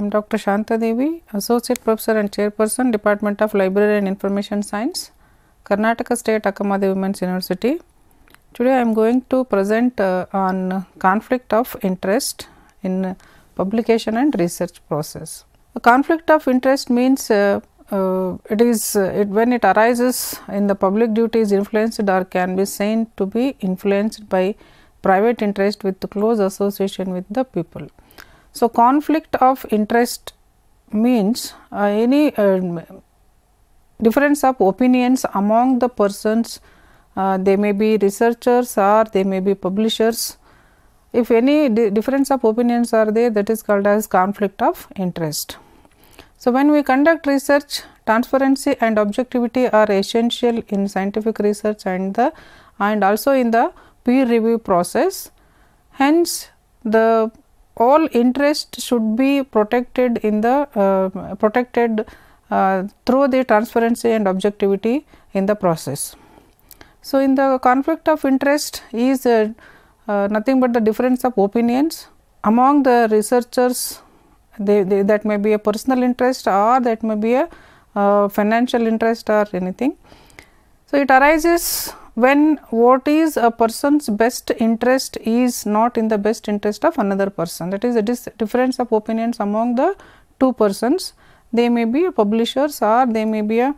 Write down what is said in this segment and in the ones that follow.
am Dr. Shanta Devi, Associate Professor and Chairperson, Department of Library and Information Science, Karnataka State Akkamade Women's University. Today I am going to present on conflict of interest in publication and research process. A conflict of interest means when it arises in the public duty is influenced or can be seen to be influenced by private interest with close association with the people. So, conflict of interest means any difference of opinions among the persons, they may be researchers or they may be publishers. If any difference of opinions are there, that is called as conflict of interest. So, when we conduct research, transparency and objectivity are essential in scientific research and also in the peer review process. Hence, the all interest should be protected in the through the transparency and objectivity in the process. So, in the conflict of interest is nothing but the difference of opinions among the researchers. That may be a personal interest or that may be a financial interest or anything. So, it arises when what is a person's best interest is not in the best interest of another person. That is a difference of opinions among the two persons. They may be publishers or they may be a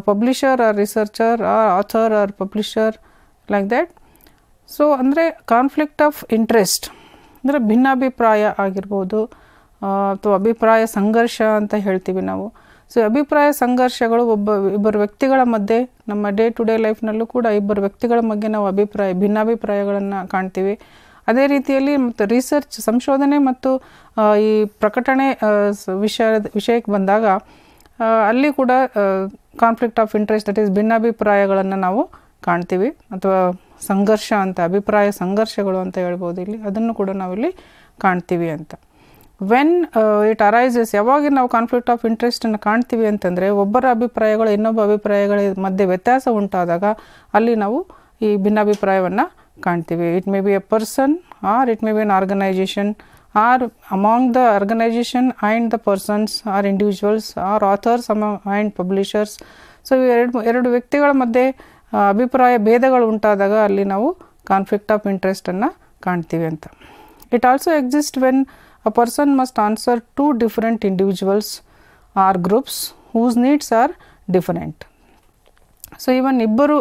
publisher or researcher or author or publisher, like that. So, andre conflict of interest, andre भिन्नाभिप्राय ಆಗಿರಬಹುದು ಅಥವಾ ಅಭಿಪ್ರಾಯ ಸಂಘರ್ಷ ಅಂತ ಹೇಳ್ತೀವಿ ನಾವು. So ಅಭಿಪ್ರಾಯ ಸಂಘರ್ಷಗಳು ಇಬ್ಬರು ವ್ಯಕ್ತಿಗಳ ಮಧ್ಯೆ ನಮ್ಮ ಡೇ ಟು ಡೇ ಲೈಫ್ ನಲ್ಲೂ ಕೂಡ ಇಬ್ಬರು ವ್ಯಕ್ತಿಗಳ ಬಗ್ಗೆ ನಾವು ಭಿನ್ನಾಭಿಪ್ರಾಯಗಳನ್ನು ಕಾಣ್ತೀವಿ. ಅದೇ ರೀತಿಯಲ್ಲಿ ಮತ್ತು ರಿಸರ್ಚ್ ಸಂಶೋಧನೆ ಮತ್ತು ಈ ಪ್ರಕಟಣೆ ವಿಷಯಕ್ಕೆ ಬಂದಾಗ ಅಲ್ಲಿ ಕೂಡ conflict of interest, that is ಭಿನ್ನಾಭಿಪ್ರಾಯಗಳನ್ನು ನಾವು ಕಾಣ್ತೀವಿ ಅಥವಾ ಸಂಘರ್ಷ ಅಂತ ಅಭಿಪ್ರಾಯ ಸಂಘರ್ಷಗಳು ಅಂತ ಹೇಳ್ಬೋದು. ಇಲ್ಲಿ ಅದನ್ನು ಕೂಡ ನಾವಿಲ್ಲಿ ಕಾಣ್ತೀವಿ ಅಂತ. When it arises, ಯಾವಾಗ ನಾವು ಕಾನ್ಫ್ಲಿಕ್ಟ್ ಆಫ್ ಇಂಟ್ರೆಸ್ಟನ್ನು ಕಾಣ್ತೀವಿ ಅಂತಂದರೆ ಒಬ್ಬರ ಅಭಿಪ್ರಾಯಗಳು ಇನ್ನೊಬ್ಬ ಅಭಿಪ್ರಾಯಗಳ ಮಧ್ಯೆ ವ್ಯತ್ಯಾಸ ಉಂಟಾದಾಗ ಅಲ್ಲಿ ನಾವು ಈ ಭಿನ್ನಾಭಿಪ್ರಾಯವನ್ನು ಕಾಣ್ತೀವಿ. It may be a person or it may be an organisation or among the organisation and the persons or individuals or authors and publishers. So ಎರಡು ವ್ಯಕ್ತಿಗಳ ಮಧ್ಯೆ ಅಭಿಪ್ರಾಯ ಭೇದಗಳು ಉಂಟಾದಾಗ ಅಲ್ಲಿ ನಾವು ಕಾನ್ಫ್ಲಿಕ್ಟ್ ಆಫ್ ಇಂಟ್ರೆಸ್ಟನ್ನು ಕಾಣ್ತೀವಿ ಅಂತ. It also exist when a person must answer two different individuals or groups whose needs are different. So, even ಇಬ್ಬರು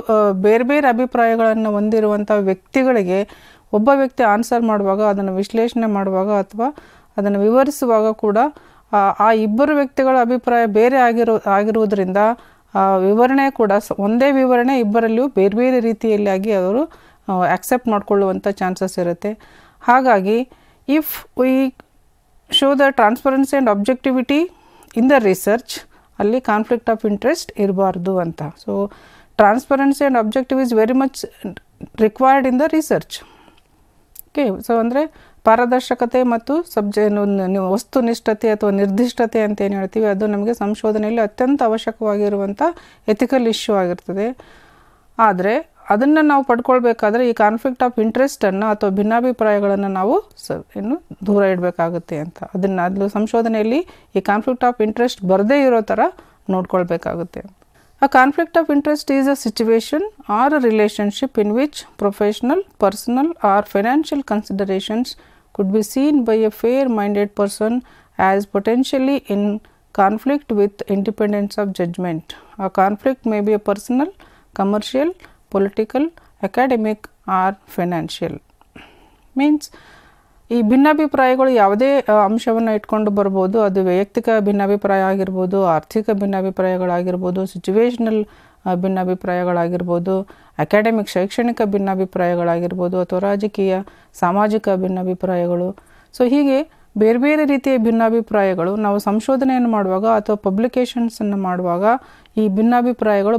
ಬೇರೆ ಬೇರೆ ಅಭಿಪ್ರಾಯಗಳನ್ನು ಹೊಂದಿರುವಂಥ ವ್ಯಕ್ತಿಗಳಿಗೆ ಒಬ್ಬ ವ್ಯಕ್ತಿ ಆನ್ಸರ್ ಮಾಡುವಾಗ, ಅದನ್ನು ವಿಶ್ಲೇಷಣೆ ಮಾಡುವಾಗ ಅಥವಾ ಅದನ್ನು ವಿವರಿಸುವಾಗ ಕೂಡ ಆ ಇಬ್ಬರು ವ್ಯಕ್ತಿಗಳ ಅಭಿಪ್ರಾಯ ಬೇರೆ ಆಗಿರುವುದರಿಂದ ವಿವರಣೆ ಕೂಡ ಒಂದೇ ವಿವರಣೆ ಇಬ್ಬರಲ್ಲಿಯೂ ಬೇರೆ ಬೇರೆ ರೀತಿಯಲ್ಲಾಗಿ ಅವರು ಆಕ್ಸೆಪ್ಟ್ ಮಾಡಿಕೊಳ್ಳುವಂಥ ಚಾನ್ಸಸ್ ಇರುತ್ತೆ. ಹಾಗಾಗಿ if we show the transparency and objectivity in the research, alli conflict of interest irbardu anta. So, transparency and objective is very much required in the research. Okay, so andre paradarshakate mattu ವಸ್ತುನಿಷ್ಠತೆ ಅಥವಾ ನಿರ್ದಿಷ್ಟತೆ ಅಂತ ಏನು ಹೇಳ್ತೀವಿ ಅದು ನಮಗೆ ಸಂಶೋಧನೆಯಲ್ಲಿ ಅತ್ಯಂತ ಅವಶ್ಯಕವಾಗಿರುವಂಥ ethical issue ಆಗಿರ್ತದೆ. ಆದರೆ ಅದನ್ನು ನಾವು ಪಡ್ಕೊಳ್ಬೇಕಾದ್ರೆ ಈ ಕಾನ್ಫ್ಲಿಕ್ಟ್ ಆಫ್ ಇಂಟ್ರೆಸ್ಟನ್ನು ಅಥವಾ ಭಿನ್ನಾಭಿಪ್ರಾಯಗಳನ್ನು ನಾವು ಇನ್ನು ದೂರ ಇಡಬೇಕಾಗುತ್ತೆ ಅಂತ. ಅದನ್ನು ಅದರ ಸಂಶೋಧನೆಯಲ್ಲಿ ಈ ಕಾನ್ಫ್ಲಿಕ್ಟ್ ಆಫ್ ಇಂಟ್ರೆಸ್ಟ್ ಬರದೇ ಇರೋ ಥರ ನೋಡ್ಕೊಳ್ಬೇಕಾಗುತ್ತೆ. ಆ conflict of interest is a situation or a relationship in which professional, personal or financial considerations could be seen by a fair minded person as potentially in conflict with independence of judgement. ಆ conflict may be a personal, commercial, political, academic or financial. Means ಈ ಭಿನ್ನಾಭಿಪ್ರಾಯಗಳು ಯಾವುದೇ ಅಂಶವನ್ನು ಇಟ್ಕೊಂಡು ಬರ್ಬೋದು. ಅದು ವೈಯಕ್ತಿಕ ಭಿನ್ನಾಭಿಪ್ರಾಯ ಆಗಿರ್ಬೋದು, ಆರ್ಥಿಕ ಭಿನ್ನಾಭಿಪ್ರಾಯಗಳಾಗಿರ್ಬೋದು, ಸಿಚುವೇಶನಲ್ ಭಿನ್ನಾಭಿಪ್ರಾಯಗಳಾಗಿರ್ಬೋದು, ಅಕಾಡೆಮಿಕ್ ಶೈಕ್ಷಣಿಕ ಭಿನ್ನಾಭಿಪ್ರಾಯಗಳಾಗಿರ್ಬೋದು ಅಥವಾ ರಾಜಕೀಯ ಸಾಮಾಜಿಕ ಭಿನ್ನಾಭಿಪ್ರಾಯಗಳು. ಸೊ ಹೀಗೆ ಬೇರೆ ಬೇರೆ ರೀತಿಯ ಭಿನ್ನಾಭಿಪ್ರಾಯಗಳು ನಾವು ಸಂಶೋಧನೆಯನ್ನು ಮಾಡುವಾಗ ಅಥವಾ ಪಬ್ಲಿಕೇಶನ್ಸನ್ನು ಮಾಡುವಾಗ ಈ ಭಿನ್ನಾಭಿಪ್ರಾಯಗಳು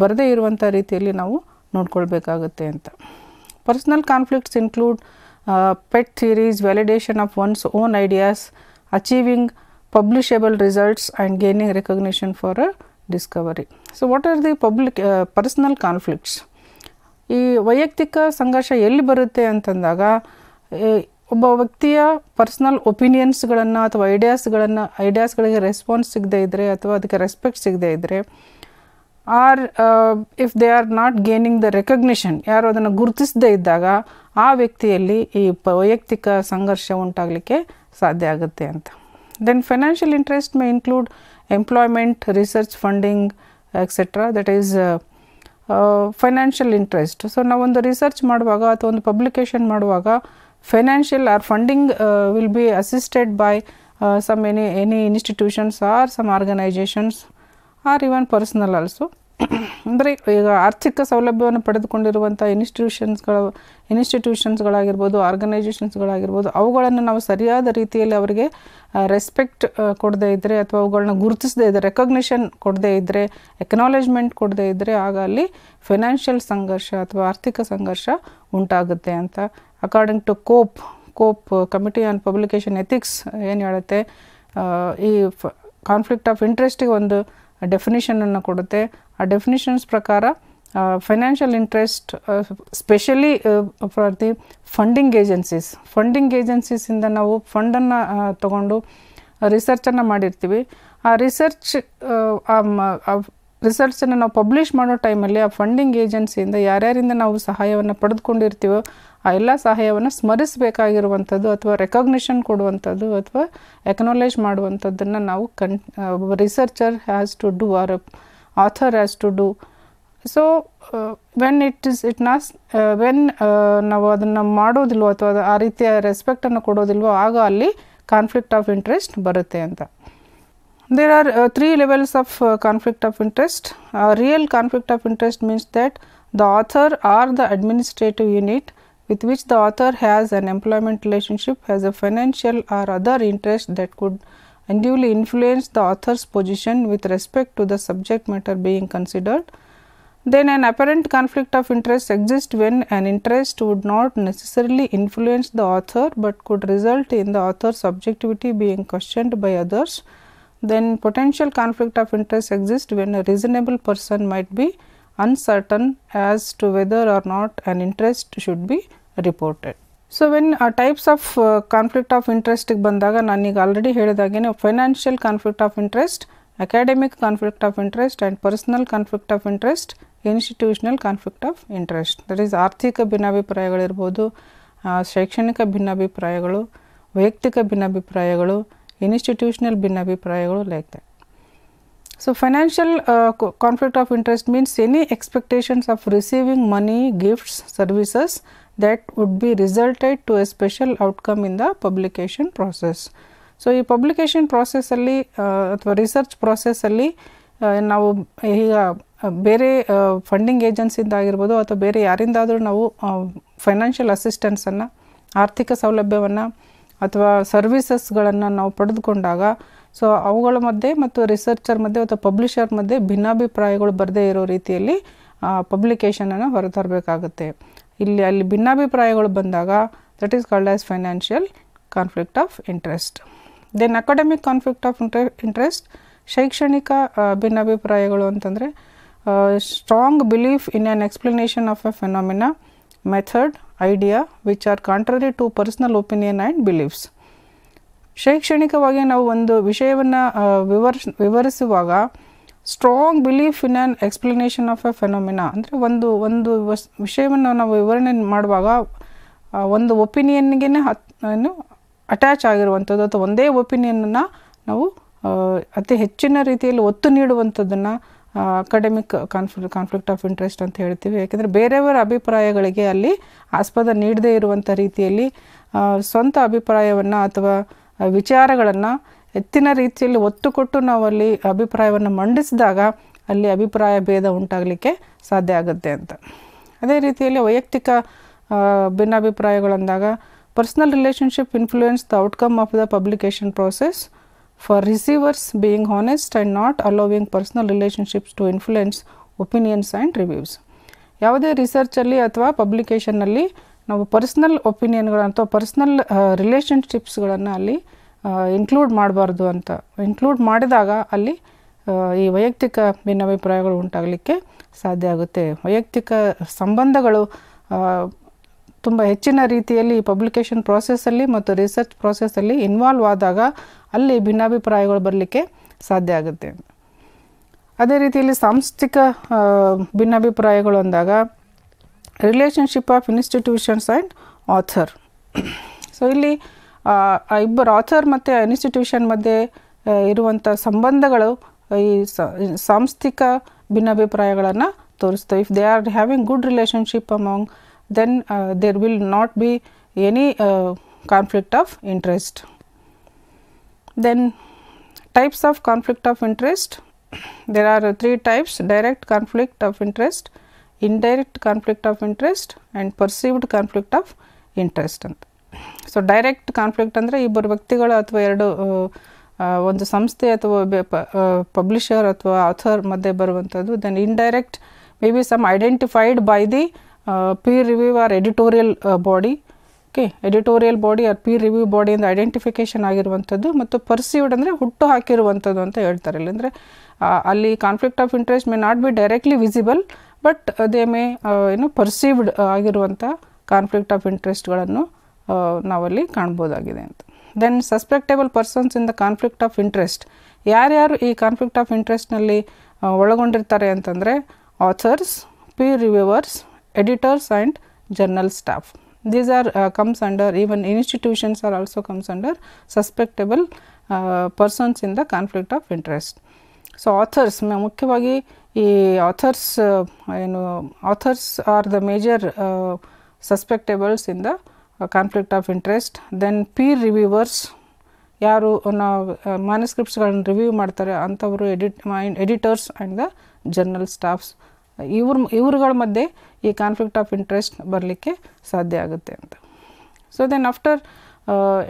ಬರದೇ ಇರುವಂಥ ರೀತಿಯಲ್ಲಿ ನಾವು ನೋಡ್ಕೊಳ್ಬೇಕಾಗುತ್ತೆ ಅಂತ. Personal conflicts include pet theories, validation of one's own ideas, achieving publishable results and gaining recognition for a discovery. So what are the personal conflicts? ಈ ವೈಯಕ್ತಿಕ ಸಂಘರ್ಷ ಎಲ್ಲಿ ಬರುತ್ತೆ ಅಂತಂದಾಗ ಒಬ್ಬ ವ್ಯಕ್ತಿಯ ಪರ್ಸನಲ್ ಒಪಿನಿಯನ್ಸ್ ಗಳನ್ನು ಅಥವಾ ಐಡಿಯಾಸ್ ಗಳಿಗೆ ರೆಸ್ಪಾನ್ಸ್ ಸಿಗದೇ ಇದ್ದರೆ ಅಥವಾ ಅದಕ್ಕೆ ರೆಸ್ಪೆಕ್ಟ್ ಸಿಗದೇ ಇದ್ದರೆ or if they are not gaining the recognition ಯಾರು ಅದನ್ನು ಗುರುತಿಸದೇ ಇದ್ದಾಗ ಆ ವ್ಯಕ್ತಿಯಲ್ಲಿ ಈ ವೈಯಕ್ತಿಕ ಸಂಘರ್ಷ ಉಂಟಾಗಲಿಕ್ಕೆ ಸಾಧ್ಯ ಆಗುತ್ತೆ ಅಂತ. Then financial interest may include employment research funding etcetera that is financial interest. So ನಾವೊಂದು ರಿಸರ್ಚ್ ಮಾಡುವಾಗ ಅಥವಾ ಒಂದು ಪಬ್ಲಿಕೇಶನ್ ಮಾಡುವಾಗ financial or funding will be assisted by some any institutions or some organizations or even personal also. ಅಂದ್ರೆ ಈಗ ಆರ್ಥಿಕ ಸೌಲಭ್ಯವನ್ನು ಪಡೆದುಕೊಂಡಿರುವಂಥ ಇನ್ಸ್ಟಿಟ್ಯೂಷನ್ಸ್ಗಳಾಗಿರ್ಬೋದು ಆರ್ಗನೈಸೇಷನ್ಸ್ಗಳಾಗಿರ್ಬೋದು ಅವುಗಳನ್ನು ನಾವು ಸರಿಯಾದ ರೀತಿಯಲ್ಲಿ ಅವರಿಗೆ ರೆಸ್ಪೆಕ್ಟ್ ಕೊಡದೇ ಇದ್ದರೆ ಅಥವಾ ಅವುಗಳನ್ನ ಗುರುತಿಸದೇ ಇದ್ದರೆ ರೆಕಗ್ನಿಷನ್ ಕೊಡದೇ ಇದ್ದರೆ ಎಕ್ನಾಲೇಜ್ಮೆಂಟ್ ಕೊಡದೇ ಇದ್ದರೆ ಆಗ ಅಲ್ಲಿ ಫೈನಾನ್ಷಿಯಲ್ ಸಂಘರ್ಷ ಅಥವಾ ಆರ್ಥಿಕ ಸಂಘರ್ಷ ಉಂಟಾಗುತ್ತೆ ಅಂತ. According to COPE committee on publication ethics ಏನು ಹೇಳುತ್ತೆ, ಈ ಕಾನ್ಫ್ಲಿಕ್ಟ್ ಆಫ್ ಇಂಟ್ರೆಸ್ಟಿಗೆ ಒಂದು ಡೆಫಿನಿಷನನ್ನು ಕೊಡುತ್ತೆ. ಆ ಡೆಫಿನಿಷನ್ಸ್ ಪ್ರಕಾರ financial interest specially for the funding ಏಜೆನ್ಸೀಸಿಂದ ನಾವು ಫಂಡನ್ನು ತಗೊಂಡು ರಿಸರ್ಚನ್ನು ಮಾಡಿರ್ತೀವಿ. ಆ ರಿಸರ್ಚನ್ನು ನಾವು ಪಬ್ಲಿಷ್ ಮಾಡೋ ಟೈಮಲ್ಲಿ ಆ ಫಂಡಿಂಗ್ ಏಜೆನ್ಸಿಯಿಂದ ಯಾರ್ಯಾರಿಂದ ನಾವು ಸಹಾಯವನ್ನು ಪಡೆದುಕೊಂಡಿರ್ತೀವೋ ಆ ಎಲ್ಲ ಸಹಾಯವನ್ನು ಸ್ಮರಿಸಬೇಕಾಗಿರುವಂಥದ್ದು ಅಥವಾ ರೆಕಗ್ನಿಷನ್ ಕೊಡುವಂಥದ್ದು ಅಥವಾ ಎಕ್ನಾಲೇಜ್ ಮಾಡುವಂಥದ್ದನ್ನು ನಾವು researcher has to do or author has to do. So when ನಾವು ಅದನ್ನು ಮಾಡೋದಿಲ್ವೋ ಅಥವಾ ಆ ರೀತಿಯ ರೆಸ್ಪೆಕ್ಟನ್ನು ಕೊಡೋದಿಲ್ವೋ ಆಗ ಅಲ್ಲಿ ಕಾನ್ಫ್ಲಿಕ್ಟ್ ಆಫ್ ಇಂಟ್ರೆಸ್ಟ್ ಬರುತ್ತೆ ಅಂತ. There are three levels of conflict of interest. Real conflict of interest means that the author or the administrative unit with which the author has an employment relationship has a financial or other interest that could unduly influence the author's position with respect to the subject matter being considered. Then an apparent conflict of interest exists when an interest would not necessarily influence the author but could result in the author's subjectivity being questioned by others. Then potential conflict of interest exists when a reasonable person might be uncertain as to whether or not an interest should be reported. So when types of conflict of interest bandaga nanu ig already helidagene financial conflict of interest, academic conflict of interest and personal conflict of interest, institutional conflict of interest, that is ಆರ್ಥಿಕ ಭಿನ್ನಾಭಿಪ್ರಾಯಗಳು ಇರಬಹುದು, ಶೈಕ್ಷಣಿಕ ಭಿನ್ನಾಭಿಪ್ರಾಯಗಳು, ವೈಯಕ್ತಿಕ ಭಿನ್ನಾಭಿಪ್ರಾಯಗಳು, institutional ಭಿನ್ನಾಭಿಪ್ರಾಯಗಳು like that. So financial conflict of interest means any expectations of receiving money, gifts, services that would be resulted to a special outcome in the publication process. So ಈ publication process ಅಲ್ಲಿ ಅಥವಾ research process ಅಲ್ಲಿ ನಾವು ಈಗ ಬೇರೆ funding ಏಜೆನ್ಸಿಯಿಂದ ಆಗಿರ್ಬೋದು ಅಥವಾ ಬೇರೆ ಯಾರಿಂದಾದರೂ ನಾವು ಫೈನಾನ್ಷಿಯಲ್ ಅಸಿಸ್ಟೆನ್ಸನ್ನು, ಆರ್ಥಿಕ ಸೌಲಭ್ಯವನ್ನು ಅಥವಾ ಸರ್ವಿಸಸ್ಗಳನ್ನು ನಾವು ಪಡೆದುಕೊಂಡಾಗ ಸೊ ಅವುಗಳ ಮಧ್ಯೆ ಮತ್ತು ರಿಸರ್ಚರ್ ಮಧ್ಯೆ ಅಥವಾ ಪಬ್ಲಿಷರ್ ಮಧ್ಯೆ ಭಿನ್ನಾಭಿಪ್ರಾಯಗಳು ಬರದೇ ಇರೋ ರೀತಿಯಲ್ಲಿ ಪಬ್ಲಿಕೇಷನನ್ನು ಹೊರತರಬೇಕಾಗುತ್ತೆ. ಅಲ್ಲಿ ಭಿನ್ನಾಭಿಪ್ರಾಯಗಳು ಬಂದಾಗ that is called as financial conflict of interest. Then academic conflict of interest, ಶೈಕ್ಷಣಿಕ ಭಿನ್ನಾಭಿಪ್ರಾಯಗಳು ಅಂತಂದರೆ strong belief in an explanation of a phenomena, method, idea which are contrary to personal opinion and beliefs. ಶೈಕ್ಷಣಿಕವಾಗಿ ನಾವು ಒಂದು ವಿಷಯವನ್ನು ವಿವರಿಸುವಾಗ strong belief in an explanation of a phenomena ಅಂದರೆ ಒಂದು ಒಂದು ವಿಷಯವನ್ನು ನಾವು ವಿವರಣೆ ಮಾಡುವಾಗ ಒಂದು ಒಪಿನಿಯನ್ಗೆ ಅಟ್ಯಾಚ್ ಆಗಿರುವಂಥದ್ದು ಅಥವಾ ಒಂದೇ ಒಪಿನಿಯನನ್ನು ನಾವು ಅತಿ ಹೆಚ್ಚಿನ ರೀತಿಯಲ್ಲಿ ಒತ್ತು ನೀಡುವಂಥದ್ದನ್ನು ಅಕಾಡೆಮಿಕ್ ಕಾನ್ಫ್ಲಿಕ್ಟ್ ಆಫ್ ಇಂಟ್ರೆಸ್ಟ್ ಅಂತ ಹೇಳ್ತೀವಿ. ಯಾಕೆಂದರೆ ಬೇರೆಯವರ ಅಭಿಪ್ರಾಯಗಳಿಗೆ ಅಲ್ಲಿ ಆಸ್ಪದ ನೀಡದೇ ಇರುವಂಥ ರೀತಿಯಲ್ಲಿ ಸ್ವಂತ ಅಭಿಪ್ರಾಯವನ್ನು ಅಥವಾ ವಿಚಾರಗಳನ್ನು ಹೆಚ್ಚಿನ ರೀತಿಯಲ್ಲಿ ಒತ್ತು ಕೊಟ್ಟು ನಾವು ಅಲ್ಲಿ ಅಭಿಪ್ರಾಯವನ್ನು ಮಂಡಿಸಿದಾಗ ಅಲ್ಲಿ ಅಭಿಪ್ರಾಯ ಭೇದ ಉಂಟಾಗಲಿಕ್ಕೆ ಸಾಧ್ಯ ಆಗುತ್ತೆ ಅಂತ. ಅದೇ ರೀತಿಯಲ್ಲಿ ವೈಯಕ್ತಿಕ ಭಿನ್ನಾಭಿಪ್ರಾಯಗಳಂದಾಗ personal relationship influence the outcome of the publication process. For receivers, being honest and not allowing personal relationships to influence opinions and reviews. ಯಾವುದೇ ರಿಸರ್ಚಲ್ಲಿ ಅಥವಾ ಪಬ್ಲಿಕೇಷನಲ್ಲಿ ನಾವು ಪರ್ಸ್ನಲ್ ಒಪಿನಿಯನ್ಗಳನ್ನು ಅಥವಾ ಪರ್ಸ್ನಲ್ ರಿಲೇಷನ್ಶಿಪ್ಸ್ಗಳನ್ನು ಅಲ್ಲಿ ಇನ್ಕ್ಲೂಡ್ ಮಾಡಬಾರ್ದು ಅಂತ. ಇನ್ಕ್ಲೂಡ್ ಮಾಡಿದಾಗ ಅಲ್ಲಿ ಈ ವೈಯಕ್ತಿಕ ಭಿನ್ನಾಭಿಪ್ರಾಯಗಳು ಉಂಟಾಗಲಿಕ್ಕೆ ಸಾಧ್ಯ ಆಗುತ್ತೆ. ವೈಯಕ್ತಿಕ ಸಂಬಂಧಗಳು ತುಂಬ ಹೆಚ್ಚಿನ ರೀತಿಯಲ್ಲಿ ಪಬ್ಲಿಕೇಶನ್ ಪ್ರಾಸೆಸ್ಸಲ್ಲಿ ಮತ್ತು ರಿಸರ್ಚ್ ಪ್ರಾಸೆಸ್ಸಲ್ಲಿ ಇನ್ವಾಲ್ವ್ ಆದಾಗ ಅಲ್ಲಿ ಭಿನ್ನಾಭಿಪ್ರಾಯಗಳು ಬರಲಿಕ್ಕೆ ಸಾಧ್ಯ ಆಗುತ್ತೆ. ಅದೇ ರೀತಿಯಲ್ಲಿ ಸಾಂಸ್ಥಿಕ ಭಿನ್ನಾಭಿಪ್ರಾಯಗಳು ಅಂದಾಗ relationship of institutions and author. So ಇಲ್ಲಿ ಇಬ್ಬರು ಆಥರ್ ಮತ್ತು ಇನ್ಸ್ಟಿಟ್ಯೂಷನ್ ಮಧ್ಯೆ ಇರುವಂಥ ಸಂಬಂಧಗಳು ಈ ಸಾಂಸ್ಥಿಕ ಭಿನ್ನಾಭಿಪ್ರಾಯಗಳನ್ನು ತೋರಿಸ್ತವೆ. If they are having good relationship among then there will not be any conflict of interest. Then types of conflict of interest, there are three types: direct conflict of interest, indirect conflict of interest and perceived conflict of interest. So direct conflict andre ibbaru vyaktigalu athwa eradu ondu samsthe athwa publisher athwa author madhye baruvantadu. Then indirect may be some identified by the peer review or editorial body, okay, editorial body or peer review body in the identification ಆಗಿರುವಂತದ್ದು. ಮತ್ತು perceived ಅಂದ್ರೆ ಹುಟ್ಟು ಹಾಕಿರುವಂತದ್ದು ಅಂತ ಹೇಳ್ತಾರೆ. ಇಲ್ಲಂದ್ರೆ ಅಲ್ಲಿ conflict of interest may not be directly visible but they may perceived ಆಗಿರುವಂಥ conflict of ಇಂಟ್ರೆಸ್ಟ್ಗಳನ್ನು ನಾವಲ್ಲಿ ಕಾಣ್ಬೋದಾಗಿದೆ ಅಂತ. Then suspectable persons in the conflict of interest, ಯಾರ್ಯಾರು ಈ ಕಾನ್ಫ್ಲಿಕ್ಟ್ ಆಫ್ ಇಂಟ್ರೆಸ್ಟ್ನಲ್ಲಿ ಒಳಗೊಂಡಿರ್ತಾರೆ ಅಂತಂದರೆ authors, peer reviewers, editors and journal staff. These are comes under, even institutions are also comes under suspectable persons in the conflict of interest. So authors, mukhyaವಾಗಿ authors, authors are the major suspectables in the conflict of interest. Then peer reviewers, ಯಾರು manuscripts ಗಳನ್ನು review ಮಾಡ್ತಾರೆ ಅಂತವರು, editors and the journal staffs, ಇವ್ರುಗಳ ಮಧ್ಯೆ ಈ conflict of interest ಬರಲಿಕ್ಕೆ ಸಾಧ್ಯ ಆಗುತ್ತೆ ಅಂತ. So then after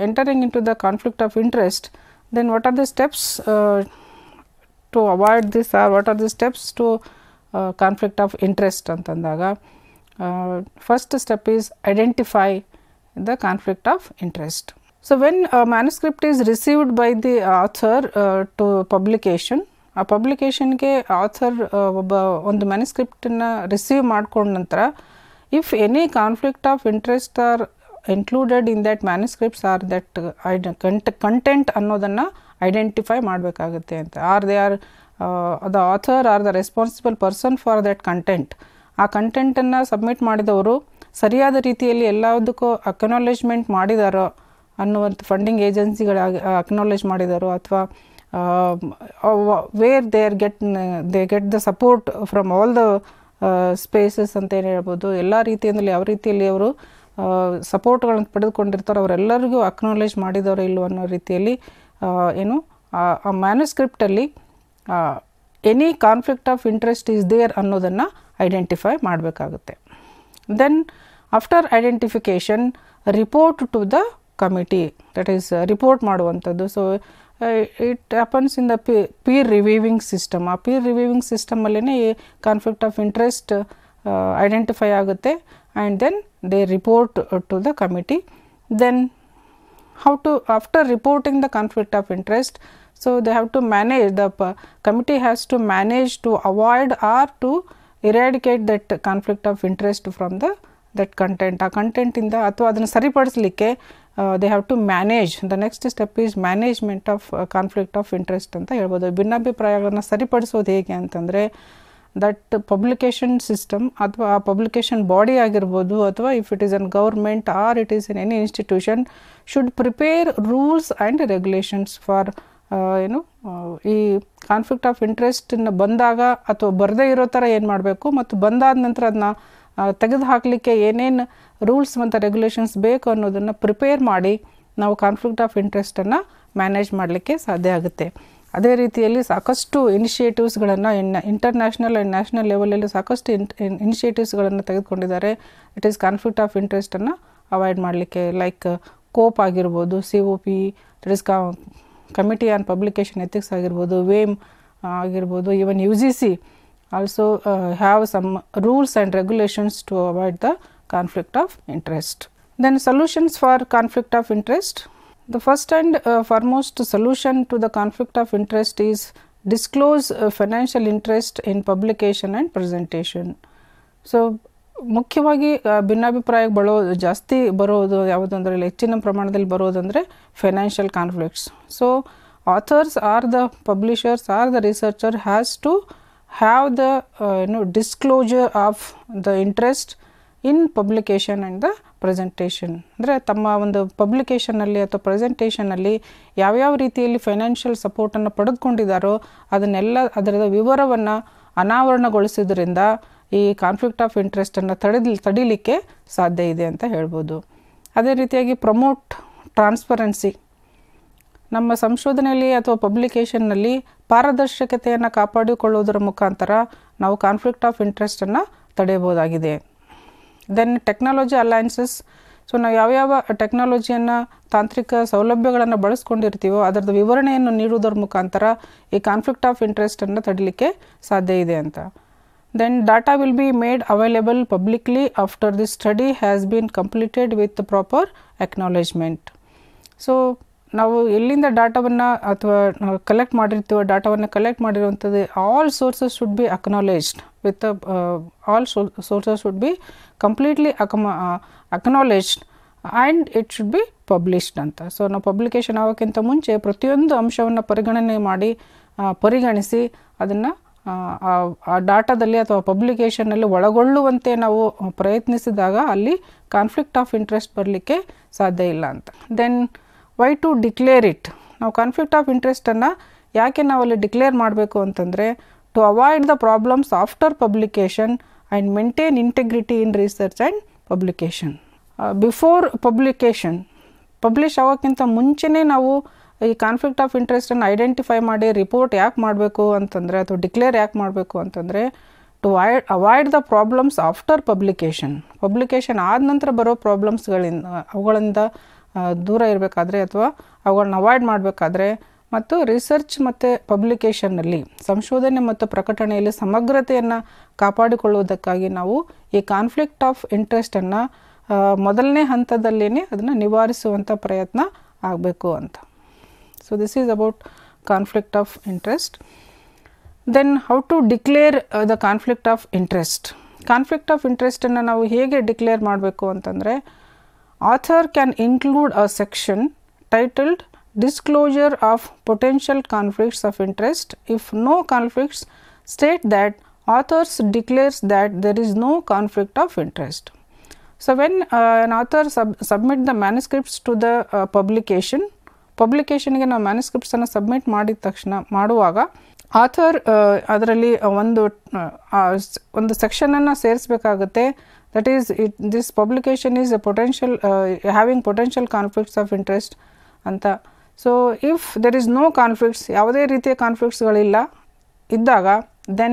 entering into the conflict of interest, then what are the steps to avoid this, or what are the steps to conflict of interest ಅಂತಂದಾಗ first step is identify the conflict of interest. So when manuscript is received by the author to publication, ಆ ಪಬ್ಲಿಕೇಶನ್ಗೆ author ಒಂದು ಮ್ಯಾನುಸ್ಕ್ರಿಪ್ಟನ್ನು receive ಮಾಡಿಕೊಂಡ ನಂತರ if any conflict of interest are included in that manuscripts or that content ಅನ್ನೋದನ್ನು identify ಮಾಡಬೇಕಾಗುತ್ತೆ ಅಂತ. Or they are the author or the responsible person for that content, ಆ ಕಂಟೆಂಟನ್ನು ಸಬ್ಮಿಟ್ ಮಾಡಿದವರು ಸರಿಯಾದ ರೀತಿಯಲ್ಲಿ ಎಲ್ಲದಕ್ಕೂ ಅಕ್ನಾಲೇಜ್ಮೆಂಟ್ ಮಾಡಿದಾರೋ ಅನ್ನುವಂಥ, ಫಂಡಿಂಗ್ ಏಜೆನ್ಸಿಗಳಾಗಿ ಅಕ್ನಾಲೇಜ್ ಮಾಡಿದಾರೋ ಅಥವಾ where they get the support from all the spaces ಅಂತ ಏನು ಹೇಳ್ಬೋದು, ಎಲ್ಲ ರೀತಿಯಿಂದಲೂ ಯಾವ ರೀತಿಯಲ್ಲಿ ಅವರು ಸಪೋರ್ಟ್ಗಳನ್ನು ಪಡೆದುಕೊಂಡಿರ್ತಾರೋ ಅವರೆಲ್ಲರಿಗೂ ಅಕ್ನಾಲೇಜ್ ಮಾಡಿದವರು ಇಲ್ಲವೋ ಅನ್ನೋ ರೀತಿಯಲ್ಲಿ ಏನು ಆ ಮ್ಯಾನುಸ್ಕ್ರಿಪ್ಟಲ್ಲಿ any conflict of interest is there ಅನ್ನೋದನ್ನು ಐಡೆಂಟಿಫೈ ಮಾಡಬೇಕಾಗುತ್ತೆ. Then after identification report to the committee, that is report ಮಾಡುವಂಥದ್ದು. So it happens in the peer reviewing system. ಆ peer reviewing system ಅಲ್ಲಿನೇ ಈ conflict of interest identify ಆಗುತ್ತೆ and then they report to the committee. Then how to, after reporting the conflict of interest, so they have to manage, the committee has to manage to avoid or to eradicate that conflict of interest from the that content, ಆ content ಇಂದ ಅಥವಾ ಅದನ್ನು ಸರಿಪಡಿಸಲಿಕ್ಕೆ they have to manage. The next step is management of conflict of interest ಅಂತ ಹೇಳ್ಬೋದು. ಭಿನ್ನಾಭಿಪ್ರಾಯಗಳನ್ನು ಸರಿಪಡಿಸೋದು ಹೇಗೆ ಅಂತಂದರೆ ದಟ್ ಪಬ್ಲಿಕೇಶನ್ ಸಿಸ್ಟಮ್ ಅಥವಾ ಆ ಪಬ್ಲಿಕೇಶನ್ ಬಾಡಿ ಆಗಿರ್ಬೋದು ಅಥವಾ if it is an government or it is in any institution should prepare rules and regulations for ಈ ಕಾನ್ಫ್ಲಿಕ್ಟ್ ಆಫ್ ಇಂಟ್ರೆಸ್ಟನ್ನು ಬಂದಾಗ ಅಥವಾ ಬರದೇ ಇರೋ ಥರ ಏನು ಮಾಡಬೇಕು ಮತ್ತು ಬಂದಾದ ನಂತರ ಅದನ್ನ ತೆಗೆದು ಹಾಕಲಿಕ್ಕೆ ಏನೇನು ರೂಲ್ಸ್ ಮತ್ತು ರೆಗ್ಯುಲೇಷನ್ಸ್ ಬೇಕು ಅನ್ನೋದನ್ನು ಪ್ರಿಪೇರ್ ಮಾಡಿ ನಾವು ಕಾನ್ಫ್ಲಿಕ್ಟ್ ಆಫ್ ಇಂಟ್ರೆಸ್ಟನ್ನು ಮ್ಯಾನೇಜ್ ಮಾಡಲಿಕ್ಕೆ ಸಾಧ್ಯ ಆಗುತ್ತೆ. ಅದೇ ರೀತಿಯಲ್ಲಿ ಸಾಕಷ್ಟು ಇನಿಷಿಯೇಟಿವ್ಸ್ಗಳನ್ನು ಇಂಟರ್ನ್ಯಾಷನಲ್ ಆ್ಯಂಡ್ ನ್ಯಾಷನಲ್ ಲೆವೆಲಲ್ಲಿ ಸಾಕಷ್ಟು ಇನಿಷಿಯೇಟಿವ್ಸ್ಗಳನ್ನು ತೆಗೆದುಕೊಂಡಿದ್ದಾರೆ. ಇಟ್ ಈಸ್ ಕಾನ್ಫ್ಲಿಕ್ಟ್ ಆಫ್ ಇಂಟ್ರೆಸ್ಟನ್ನು ಅವಾಯ್ಡ್ ಮಾಡಲಿಕ್ಕೆ, ಲೈಕ್ ಕೋಪ್ ಆಗಿರ್ಬೋದು, COP, that is committee on publication ethics ಆಗಿರ್ಬೋದು, ವೇಮ್ ಆಗಿರ್ಬೋದು, even UGC also have some rules and regulations to avoid the conflict of interest. Then solutions for conflict of interest. The first and foremost solution to the conflict of interest is disclose financial interest in publication and presentation. So ಮುಖ್ಯವಾಗಿ ಭಿನ್ನಾಭಿಪ್ರಾಯ ಬರೋ ಜಾಸ್ತಿ ಬರೋದು ಯಾವುದು ಅಂದ್ರೆ ಹೆಚ್ಚಿನ ಪ್ರಮಾಣದಲ್ಲಿ ಬರೋದು ಅಂದ್ರೆ financial conflicts. So authors or the publishers or the researcher has to have the disclosure of the interest in publication and the presentation. ಅಂದ್ರೆ ತಮ್ಮ ಒಂದು ಪಬ್ಲಿಕೇಶನ್ ಅಲ್ಲಿ ಅಥವಾ ಪ್ರೆಸೆಂಟೇಷನ್ ಅಲ್ಲಿ ಯಾವ ಯಾವ ರೀತಿಯಲ್ಲಿ ಫೈನಾನ್ಷಿಯಲ್ ಸಪೋರ್ಟ್ ಅನ್ನು ಪಡೆದುಕೊಂಡಿದ್ದಾರೋ ಅದನ್ನೆಲ್ಲ ಅದರ ವಿವರವನ್ನು ಅನಾವರಣಗೊಳಿಸಿದ್ರಿಂದ ಈ ಕಾನ್ಫ್ಲಿಕ್ಟ್ ಆಫ್ ಇಂಟ್ರೆಸ್ಟ್ ಅನ್ನು ತಡಿಲಿಕ್ಕೆ ಸಾಧ್ಯ ಇದೆ ಅಂತ ಹೇಳ್ಬೋದು. ಅದೇ ರೀತಿಯಾಗಿ ಪ್ರಮೋಟ್ ಟ್ರಾನ್ಸ್ಪರೆನ್ಸಿ. ನಮ್ಮ ಸಂಶೋಧನೆಯಲ್ಲಿ ಅಥವಾ ಪಬ್ಲಿಕೇಶನ್ನಲ್ಲಿ ಪಾರದರ್ಶಕತೆಯನ್ನು ಕಾಪಾಡಿಕೊಳ್ಳುವುದರ ಮುಖಾಂತರ ನಾವು ಕಾನ್ಫ್ಲಿಕ್ಟ್ ಆಫ್ ಇಂಟ್ರೆಸ್ಟನ್ನು ತಡೆಯಬಹುದಾಗಿದೆ. Then technology alliances. ಸೊ ನಾವು ಯಾವ್ಯಾವ ಟೆಕ್ನಾಲಜಿಯನ್ನು ತಾಂತ್ರಿಕ ಸೌಲಭ್ಯಗಳನ್ನು ಬಳಸ್ಕೊಂಡಿರ್ತೀವೋ ಅದರದ್ದು ವಿವರಣೆಯನ್ನು ನೀಡುವುದರ ಮುಖಾಂತರ ಈ ಕಾನ್ಫ್ಲಿಕ್ಟ್ ಆಫ್ ಇಂಟ್ರೆಸ್ಟನ್ನು ತಡಿಲಿಕ್ಕೆ ಸಾಧ್ಯ ಇದೆ ಅಂತ. Then data will be made available publicly after the study has been completed with proper acknowledgement. So ನಾವು ಎಲ್ಲಿಂದ ಡಾಟಾವನ್ನು ಅಥವಾ ನಾವು ಕಲೆಕ್ಟ್ ಮಾಡಿರ್ತೀವೋ ಡಾಟಾವನ್ನು ಕಲೆಕ್ಟ್ ಮಾಡಿರುವಂಥದ್ದು all sources should be acknowledged with all sources should be completely acknowledged and it should be published ಅಂತ. So ನಾವು publication ಆಗೋಕ್ಕಿಂತ ಮುಂಚೆ ಪ್ರತಿಯೊಂದು ಅಂಶವನ್ನು ಪರಿಗಣಿಸಿ ಅದನ್ನು ಆ ಡಾಟಾದಲ್ಲಿ ಅಥವಾ ಪಬ್ಲಿಕೇಶನಲ್ಲಿ ಒಳಗೊಳ್ಳುವಂತೆ ನಾವು ಪ್ರಯತ್ನಿಸಿದಾಗ ಅಲ್ಲಿ ಕಾನ್ಫ್ಲಿಕ್ಟ್ ಆಫ್ ಇಂಟ್ರೆಸ್ಟ್ ಬರಲಿಕ್ಕೆ ಸಾಧ್ಯ ಇಲ್ಲ ಅಂತ. Then why to declare it. ನಾವು ಕಾನ್ಫ್ಲಿಕ್ಟ್ ಆಫ್ ಇಂಟ್ರೆಸ್ಟನ್ನು ಯಾಕೆ ನಾವಲ್ಲಿ ಡಿಕ್ಲೇರ್ ಮಾಡಬೇಕು ಅಂತಂದರೆ to avoid the problems after publication and maintain integrity in research and publication. Before publication, publish ಆಗೋಕ್ಕಿಂತ ಮುಂಚೆನೇ ನಾವು ಈ ಕಾನ್ಫ್ಲಿಕ್ಟ್ ಆಫ್ ಇಂಟ್ರೆಸ್ಟನ್ನು ಐಡೆಂಟಿಫೈ ಮಾಡಿ ರಿಪೋರ್ಟ್ ಯಾಕೆ ಮಾಡಬೇಕು ಅಂತಂದರೆ ಅಥವಾ ಡಿಕ್ಲೇರ್ ಯಾಕೆ ಮಾಡಬೇಕು ಅಂತಂದರೆ to avoid the problems after publication. Publication ಆದ ನಂತರ ಬರೋ ಪ್ರಾಬ್ಲಮ್ಸ್ಗಳಿಂದ ಅವುಗಳಿಂದ ದೂರ ಇರಬೇಕಾದ್ರೆ ಅಥವಾ ಅವುಗಳನ್ನ ಅವಾಯ್ಡ್ ಮಾಡಬೇಕಾದ್ರೆ ಮತ್ತು ರಿಸರ್ಚ್ ಮತ್ತು ಪಬ್ಲಿಕೇಷನ್ನಲ್ಲಿ ಸಂಶೋಧನೆ ಮತ್ತು ಪ್ರಕಟಣೆಯಲ್ಲಿ ಸಮಗ್ರತೆಯನ್ನು ಕಾಪಾಡಿಕೊಳ್ಳುವುದಕ್ಕಾಗಿ ನಾವು ಈ ಕಾನ್ಫ್ಲಿಕ್ಟ್ ಆಫ್ ಇಂಟ್ರೆಸ್ಟನ್ನು ಮೊದಲನೇ ಹಂತದಲ್ಲೇ ಅದನ್ನು ನಿವಾರಿಸುವಂಥ ಪ್ರಯತ್ನ ಆಗಬೇಕು ಅಂತ. So this is about conflict of interest. Then how to declare the conflict of interest. Conflict of ಇಂಟ್ರೆಸ್ಟನ್ನು ನಾವು ಹೇಗೆ ಡಿಕ್ಲೇರ್ ಮಾಡಬೇಕು ಅಂತಂದರೆ author can include a section titled disclosure of potential conflicts of interest. If no conflicts, state that author declares that there is no conflict of interest. So when an author submit the manuscripts to the publication ge na manuscripts anna submit madid takshana maduvaga author adralli ಒಂದು section ಅನ್ನು ಸೇರಿಸಬೇಕಾಗುತ್ತೆ. that is this publication is a potential having potential conflicts of interest anta. so if there is no conflicts, yavade ritiya conflicts galilla iddaga, then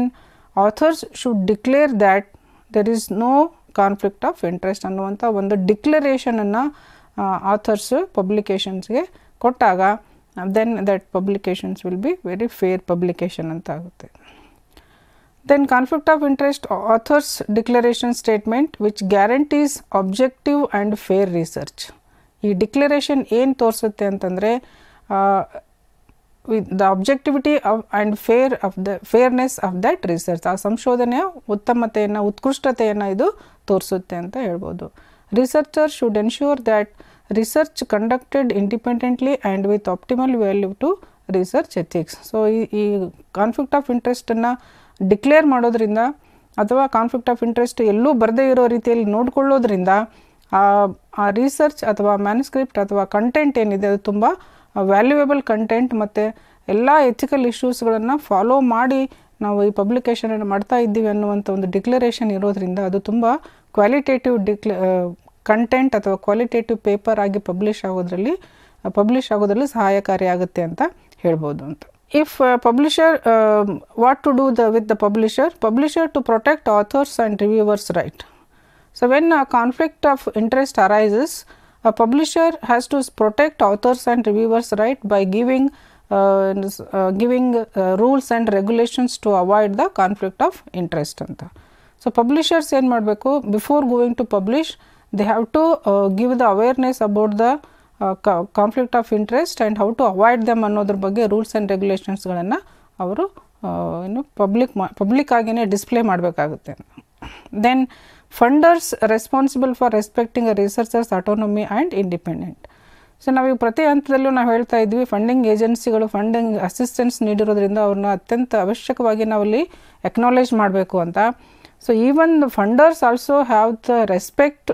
authors should declare that there is no conflict of interest annuvanta one declaration anna authors publications ge kottaga, then that publications will be very fair publication anta agutte. Then conflict of interest author's declaration statement which guarantees objective and fair research. Ee declaration en torsutte antandre with the objectivity of and fair of the fairness of that research. Aa samshodhaneya uttamateyanna utkrishtateyanna idu torsutte anta helbodu. Researcher should ensure that research conducted independently and with optimal value to research ethics. So ee conflict of interest na declare ಮಾಡೋದ್ರಿಂದ ಅಥವಾ conflict of interest ಎಲ್ಲೂ ಬರದೇ ಇರೋ ರೀತಿಯಲ್ಲಿ ನೋಡಿಕೊಳ್ಳೋದ್ರಿಂದ ಆ research ಅಥವಾ manuscript ಅಥವಾ content ಏನಿದೆ ಅದು ತುಂಬ ವ್ಯಾಲ್ಯೂಯೇಬಲ್ ಕಂಟೆಂಟ್ ಮತ್ತು ಎಲ್ಲ ಎಥಿಕಲ್ ಇಶ್ಯೂಸ್ಗಳನ್ನು ಫಾಲೋ ಮಾಡಿ ನಾವು ಈ ಪಬ್ಲಿಕೇಷನನ್ನು ಮಾಡ್ತಾ ಇದ್ದೀವಿ ಅನ್ನುವಂಥ ಒಂದು ಡಿಕ್ಲರೇಷನ್ ಇರೋದ್ರಿಂದ ಅದು ತುಂಬ ಕ್ವಾಲಿಟೇಟಿವ್ ಕಂಟೆಂಟ್ ಅಥವಾ ಕ್ವಾಲಿಟೇಟಿವ್ ಪೇಪರ್ ಆಗಿ ಪಬ್ಲಿಷ್ ಆಗೋದ್ರಲ್ಲಿ ಸಹಾಯಕಾರಿಯಾಗುತ್ತೆ ಅಂತ ಹೇಳ್ಬೋದು ಅಂತ. If publisher what to do with the publisher to protect authors and reviewers right. So when a conflict of interest arises, a publisher has to protect authors and reviewers right by giving rules and regulations to avoid the conflict of interest anta. So publishers en madbeku, before going to publish they have to give the awareness about the conflict of interest and how to avoid them ಅನ್ನೋದ್ರ ಬಗ್ಗೆ rules and ರೆಗ್ಯುಲೇಷನ್ಸ್ಗಳನ್ನು ಅವರು ಇನ್ನು public ಆಗಿಯೇ display ಮಾಡಬೇಕಾಗುತ್ತೆ. Then funders responsible for respecting a researcher's autonomy and independence. So ನಾವು ಪ್ರತಿ ಹಂತದಲ್ಲೂ ನಾವು ಹೇಳ್ತಾ ಇದ್ವಿ ಫಂಡಿಂಗ್ ಏಜೆನ್ಸಿಗಳು ಫಂಡಿಂಗ್ ಅಸಿಸ್ಟೆನ್ಸ್ ನೀಡಿರೋದ್ರಿಂದ ಅವ್ರನ್ನ ಅತ್ಯಂತ ಅವಶ್ಯಕವಾಗಿ ನಾವಲ್ಲಿ ಅಕ್ನಾಲೇಜ್ ಮಾಡಬೇಕು ಅಂತ. So even the funders also have the respect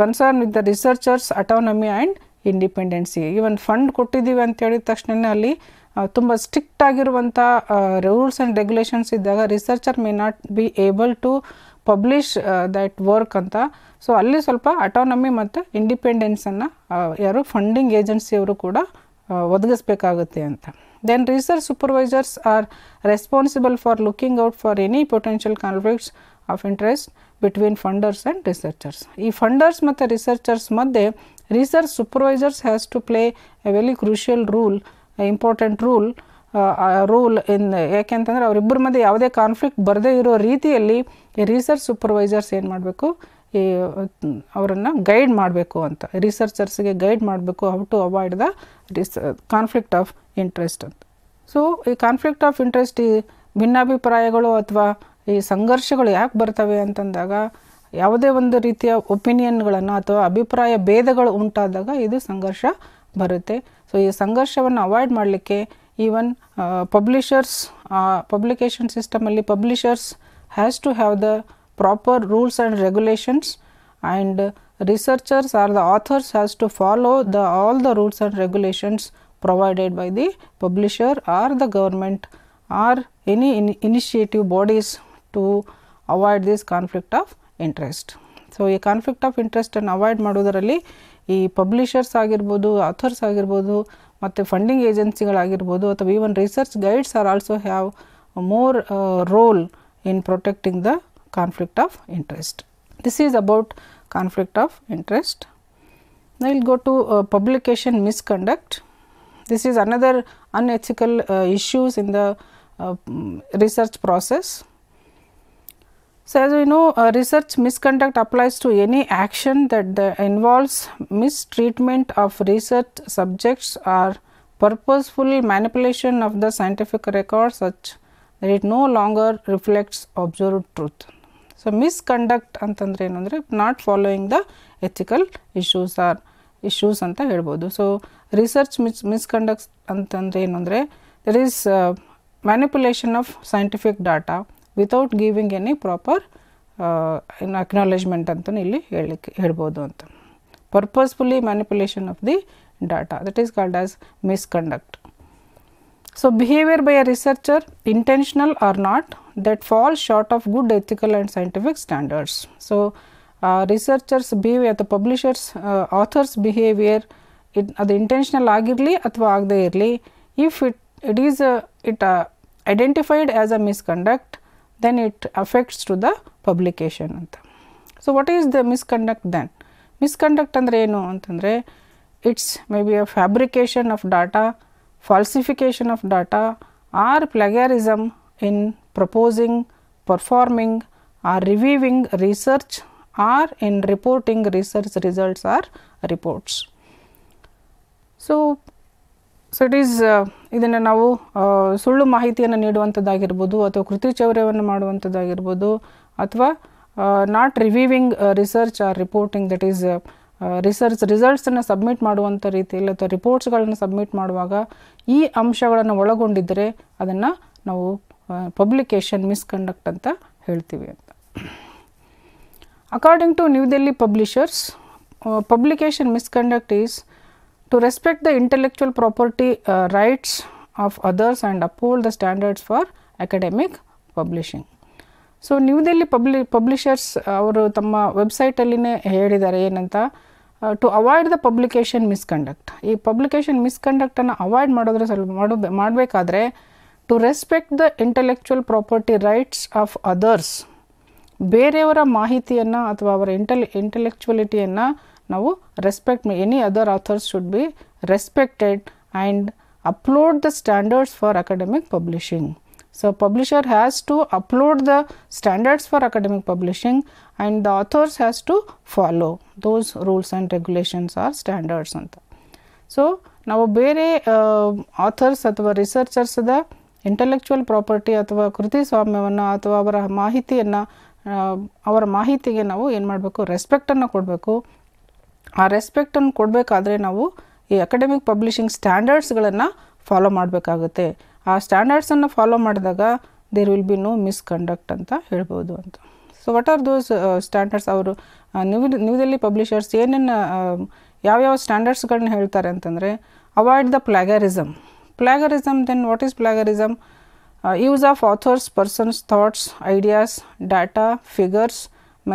concern with the researchers autonomy and independency. Even fund ಕೊಟ್ಟಿದ್ದೀವಿ ಅಂತೇಳಿದ ತಕ್ಷಣನೇ ಅಲ್ಲಿ ತುಂಬ ಸ್ಟ್ರಿಕ್ಟ್ ಆಗಿರುವಂಥ ರೂಲ್ಸ್ ಆ್ಯಂಡ್ ರೆಗ್ಯುಲೇಷನ್ಸ್ ಇದ್ದಾಗ researcher may not be able to publish that work ಅಂತ. ಸೊ ಅಲ್ಲಿ ಸ್ವಲ್ಪ ಅಟಾನಮಿ ಮತ್ತು ಇಂಡಿಪೆಂಡೆನ್ಸನ್ನು ಯಾರು ಫಂಡಿಂಗ್ ಏಜೆನ್ಸಿಯವರು ಕೂಡ ಒದಗಿಸ್ಬೇಕಾಗುತ್ತೆ ಅಂತ. Then research supervisors are responsible for looking out for any potential conflicts of interest between funders and researchers. ಈ ಫಂಡರ್ಸ್ ಮತ್ತು ರಿಸರ್ಚರ್ಸ್ ಮಧ್ಯೆ research supervisors has to play a very crucial role, important role in ಯಾಕೆಂತಂದ್ರೆ ಅವರಿಬ್ಬರ ಮಧ್ಯೆ ಯಾವುದೇ conflict ಬರದೇ ಇರೋ ರೀತಿಯಲ್ಲಿ ಈ ರಿಸರ್ಚ್ ಸೂಪರ್ವೈಸರ್ಸ್ ಏನು ಮಾಡಬೇಕು ಈ ಅವರನ್ನು ಗೈಡ್ ಮಾಡಬೇಕು ಅಂತ, ರಿಸರ್ಚರ್ಸ್ಗೆ ಗೈಡ್ ಮಾಡಬೇಕು how to avoid the conflict of interest ಅಂತ. ಸೊ ಈ ಕಾನ್ಫ್ಲಿಕ್ಟ್ ಆಫ್ ಇಂಟ್ರೆಸ್ಟ್ ಈ ಭಿನ್ನಾಭಿಪ್ರಾಯಗಳು ಅಥವಾ ಈ ಸಂಘರ್ಷಗಳು ಯಾಕೆ ಬರ್ತವೆ ಅಂತಂದಾಗ ಯಾವುದೇ ಒಂದು ರೀತಿಯ ಒಪಿನಿಯನ್ಗಳನ್ನು ಅಥವಾ ಅಭಿಪ್ರಾಯ ಭೇದಗಳು ಉಂಟಾದಾಗ ಇದು ಸಂಘರ್ಷ ಬರುತ್ತೆ. ಸೊ ಈ ಸಂಘರ್ಷವನ್ನು ಅವಾಯ್ಡ್ ಮಾಡಲಿಕ್ಕೆ ಈವನ್ ಪಬ್ಲಿಕೇಶನ್ ಸಿಸ್ಟಮಲ್ಲಿ publishers has to have the proper rules and regulations and researchers or the authors has to follow the all the rules and regulations provided by the publisher or the government or any initiative bodies to avoid this conflict of interest. So ಈ conflict of ಇಂಟ್ರೆಸ್ಟನ್ನು avoid ಮಾಡೋದರಲ್ಲಿ ಈ publishers ಆಗಿರ್ಬೋದು, author's ಆಗಿರ್ಬೋದು ಮತ್ತು funding ಏಜೆನ್ಸಿಗಳಾಗಿರ್ಬೋದು ಅಥವಾ even research guides are also have more role in protecting the conflict of interest. This is about conflict of interest. Now, we will go to publication misconduct. This is another unethical issues in the research process. So, as we know, research misconduct applies to any action that involves mistreatment of research subjects or purposeful manipulation of the scientific record, such it no longer reflects observed truth. So misconduct antandre enu andre not following the ethical issues or issues anta helabodu. So research misconduct antandre enu andre there is manipulation of scientific data without giving any proper acknowledgement ಅಂತಲೂ ಇಲ್ಲಿ ಹೇಳ್ಬೋದು ಅಂತ. purposefully manipulation of the data, that is called as misconduct. So behavior by a researcher, intentional or not, that falls short of good ethical and scientific standards. So researchers behavior ಅಥವಾ publishers authors behavior ಅದು intentional ಆಗಿರಲಿ ಅಥವಾ ಆಗದೇ ಇರಲಿ, if it is identified as a misconduct, then it affects to the publication anta. So what is the misconduct then? Misconduct andre enu antandre it's maybe a fabrication of data, falsification of data or plagiarism in proposing, performing or reviewing research or in reporting research results or reports. So it is ಇದನ್ನು ನಾವು ಸುಳ್ಳು ಮಾಹಿತಿಯನ್ನು ನೀಡುವಂಥದ್ದಾಗಿರ್ಬೋದು ಅಥವಾ ಕೃತಿಚೌರ್ಯವನ್ನು ಮಾಡುವಂಥದ್ದಾಗಿರ್ಬೋದು ಅಥವಾ not reviewing research or reporting, that is research ರಿಸಲ್ಟ್ಸನ್ನು submit ಮಾಡುವಂಥ ರೀತಿಯಲ್ಲಿ ಅಥವಾ ರಿಪೋರ್ಟ್ಸ್ಗಳನ್ನು ಸಬ್ಮಿಟ್ ಮಾಡುವಾಗ ಈ ಅಂಶಗಳನ್ನು ಒಳಗೊಂಡಿದ್ದರೆ ಅದನ್ನು ನಾವು ಪಬ್ಲಿಕೇಶನ್ ಮಿಸ್ಕಂಡಕ್ಟ್ ಅಂತ ಹೇಳ್ತೀವಿ ಅಂತ. According to New Delhi publishers, publication misconduct is to respect the intellectual property rights of others and uphold the standards for academic publishing. So New Delhi publishers ಅವರು ತಮ್ಮ ವೆಬ್ಸೈಟ್ ಅಲ್ಲಿನೇ ಹೇಳಿದ್ದಾರೆ ಏನಂತ, to avoid the publication misconduct, ಈ publication misconduct ಅನ್ನು avoid ಮಾಡಬೇಕಾದ್ರೆ to respect the intellectual property rights of others, ಬೇರೆಯವರ ಮಾಹಿತಿಯನ್ನು ಅಥವಾ ಅವರ ಇಂಟೆಲೆಕ್ಚುಯಾಲಿಟಿಯನ್ನು ನಾವು respect, any other authors should be respected and upload the standards for academic publishing. So publisher has to uphold the standards for academic publishing and the authors has to follow those rules and regulations or standards ಅಂತ. So ನಾವು ಬೇರೆ author's ಅಥವಾ ರಿಸರ್ಚರ್ಸ್ದ intellectual property ಅಥವಾ ಕೃತಿ ಸ್ವಾಮ್ಯವನ್ನು ಅಥವಾ ಅವರ ಮಾಹಿತಿಯನ್ನು ಅವರ ಮಾಹಿತಿಗೆ ನಾವು ಏನು ಮಾಡಬೇಕು ರೆಸ್ಪೆಕ್ಟ್ ಅನ್ನು ಕೊಡಬೇಕು ಆ ರೆಸ್ಪೆಕ್ಟ್ ಅನ್ನು ಕೊಡಬೇಕಾದ್ರೆ ನಾವು ಈ ಅಕಾಡೆಮಿಕ್ ಪಬ್ಲಿಷಿಂಗ್ ಸ್ಟ್ಯಾಂಡರ್ಡ್ಸ್ ಗಳನ್ನು ಫಾಲೋ ಮಾಡಬೇಕಾಗುತ್ತೆ ಆ ಸ್ಟ್ಯಾಂಡರ್ಡ್ಸ್ ಅನ್ನು ಫಾಲೋ ಮಾಡಿದಾಗ there will be no misconduct ಅಂತ ಹೇಳಬಹುದು ಅಂತ so what are those standards ಅವರು ನ್ಯೂ ಡೆಲ್ಲಿ ಪಬ್ಲಿಷರ್ಸ್ ಏನೇನು ಯಾವ ಯಾವ ಸ್ಟ್ಯಾಂಡರ್ಡ್ಸ್ ಗಳನ್ನು ಹೇಳ್ತಾರೆ ಅಂತಂದ್ರೆ avoid the plagiarism then what is plagiarism use of authors persons thoughts ideas data figures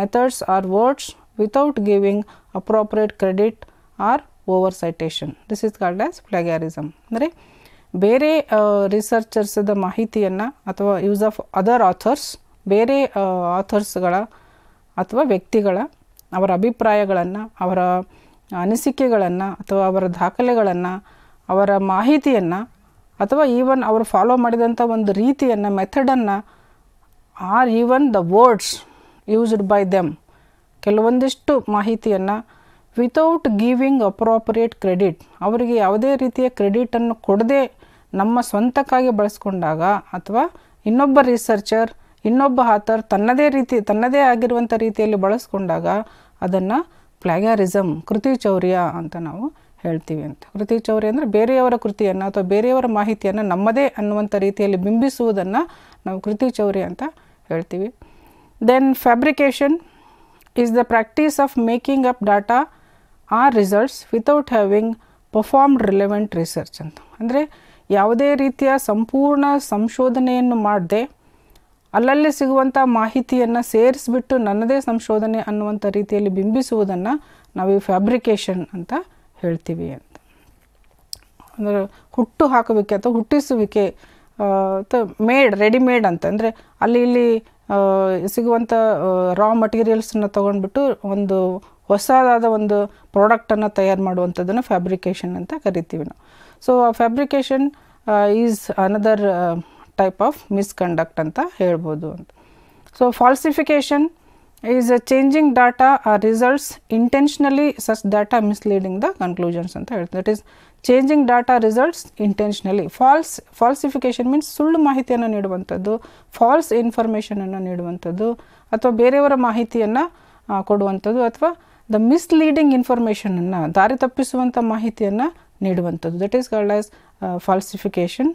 methods or words without giving appropriate credit or over citation this is called as plagiarism andre bere researchers da mahitiyanna athwa use of other authors bere authors gala athwa vyaktigala avara abhiprayagalanna avara ಅನಿಸಿಕೆಗಳನ್ನು ಅಥವಾ ಅವರ ದಾಖಲೆಗಳನ್ನು ಅವರ ಮಾಹಿತಿಯನ್ನು ಅಥವಾ even ಅವರು follow ಮಾಡಿದಂಥ ಒಂದು ರೀತಿಯನ್ನು ಮೆಥಡನ್ನು or even the words used by them ಕೆಲವೊಂದಿಷ್ಟು ಮಾಹಿತಿಯನ್ನು ವಿತೌಟ್ ಗಿವಿಂಗ್ ಅಪ್ರೋಪ್ರಿಯೇಟ್ ಕ್ರೆಡಿಟ್ ಅವರಿಗೆ ಯಾವುದೇ ರೀತಿಯ ಕ್ರೆಡಿಟನ್ನು ಕೊಡದೆ ನಮ್ಮ ಸ್ವಂತಕ್ಕಾಗಿ ಬಳಸ್ಕೊಂಡಾಗ ಅಥವಾ ಇನ್ನೊಬ್ಬ ರಿಸರ್ಚರ್ ಇನ್ನೊಬ್ಬ ಆಥರ್ ತನ್ನದೇ ಆಗಿರುವಂಥ ರೀತಿಯಲ್ಲಿ ಬಳಸ್ಕೊಂಡಾಗ ಅದನ್ನು ಪ್ಲಾಗ್ಯಾರಿಸಮ್ ಕೃತಿಚೌರ್ಯ ಅಂತ ನಾವು ಹೇಳ್ತೀವಿ ಅಂತ ಕೃತಿಚೌರ್ಯ ಅಂದರೆ ಬೇರೆಯವರ ಕೃತಿಯನ್ನು ಅಥವಾ ಬೇರೆಯವರ ಮಾಹಿತಿಯನ್ನು ನಮ್ಮದೇ ಅನ್ನುವಂಥ ರೀತಿಯಲ್ಲಿ ಬಿಂಬಿಸುವುದನ್ನು ನಾವು ಕೃತಿಚೌರ್ಯ ಅಂತ ಹೇಳ್ತೀವಿ then fabrication is the practice of making up data or results without having performed relevant research ಅಂತ ಅಂದರೆ ಯಾವುದೇ ರೀತಿಯ ಸಂಪೂರ್ಣ ಸಂಶೋಧನೆಯನ್ನು ಮಾಡದೆ ಅಲ್ಲಲ್ಲಿ ಸಿಗುವಂಥ ಮಾಹಿತಿಯನ್ನು ಸೇರಿಸಿಬಿಟ್ಟು ನನ್ನದೇ ಸಂಶೋಧನೆ ಅನ್ನುವಂಥ ರೀತಿಯಲ್ಲಿ ಬಿಂಬಿಸುವುದನ್ನು ನಾವು ಈ ಫ್ಯಾಬ್ರಿಕೇಷನ್ ಅಂತ ಹೇಳ್ತೀವಿ ಅಂತ ಅಂದರೆ ಹುಟ್ಟು ಹಾಕುವಿಕೆ ಅಥವಾ ಹುಟ್ಟಿಸುವಿಕೆ ಅಥವಾ ಮೇಡ್ ರೆಡಿಮೇಡ್ ಅಂತಂದರೆ ಅಲ್ಲಿ ಇಲ್ಲಿ ಸಿಗುವಂಥ ರಾ ಮಟೀರಿಯಲ್ಸನ್ನು ತೊಗೊಂಡ್ಬಿಟ್ಟು ಒಂದು ಹೊಸದಾದ ಒಂದು ಪ್ರಾಡಕ್ಟನ್ನು ತಯಾರು ಮಾಡುವಂಥದ್ದನ್ನು ಫ್ಯಾಬ್ರಿಕೇಷನ್ ಅಂತ ಕರಿತೀವಿ ನಾವು ಸೊ ಆ fabrication is another type of misconduct anta helbodu anta so falsification is a changing data or results intentionally such data misleading the conclusions anta helthu that is changing data results intentionally falsification means sullu mahitiyanna needuvantaddu false information anna needuvantaddu athwa bereyavara mahitiyanna koduvantaddu athwa the misleading information anna dari tappisuvantu mahitiyanna needuvantaddu that is called as falsification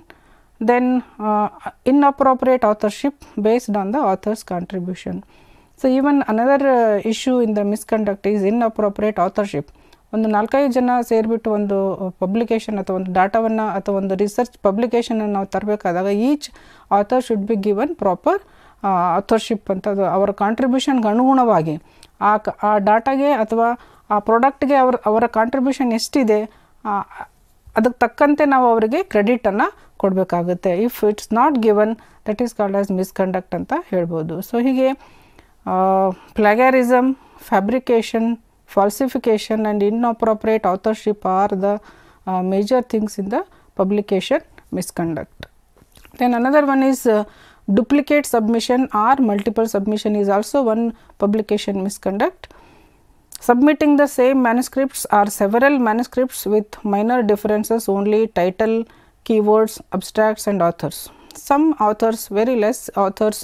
then inappropriate authorship based on the author's contribution so even another issue in the misconduct is inappropriate authorship ಒಂದು 4-5 ಜನ ಸೇರಿಬಿಟ್ಟು ಒಂದು publication ಅಥವಾ ಒಂದು ಡಾಟಾವನ್ನು ಅಥವಾ ಒಂದು research publication ಅನ್ನು ನಾವು ತರಬೇಕಾದಾಗ each author should be given proper authorship ಅಂತ ಅವರ ಕಾಂಟ್ರಿಬ್ಯೂಷನ್ಗೆ ಅನುಗುಣವಾಗಿ ಆ ಡಾಟಾಗೆ ಅಥವಾ ಆ ಪ್ರಾಡಕ್ಟ್ಗೆ ಅವರ ಕಾಂಟ್ರಿಬ್ಯೂಷನ್ ಎಷ್ಟಿದೆ ಅದಕ್ಕೆ ತಕ್ಕಂತೆ ನಾವು ಅವರಿಗೆ ಕ್ರೆಡಿಟನ್ನು ಕೊಡಬೇಕಾಗುತ್ತೆ if it's not given that is called as misconduct ಅಂತ ಹೇಳ್ಬೋದು ಸೊ ಹೀಗೆ plagiarism fabrication falsification and inappropriate authorship are the major things in the publication misconduct then another one is duplicate submission or multiple submission is also one publication misconduct submitting the same manuscripts or several manuscripts with minor differences only title keywords abstracts and authors some authors very less authors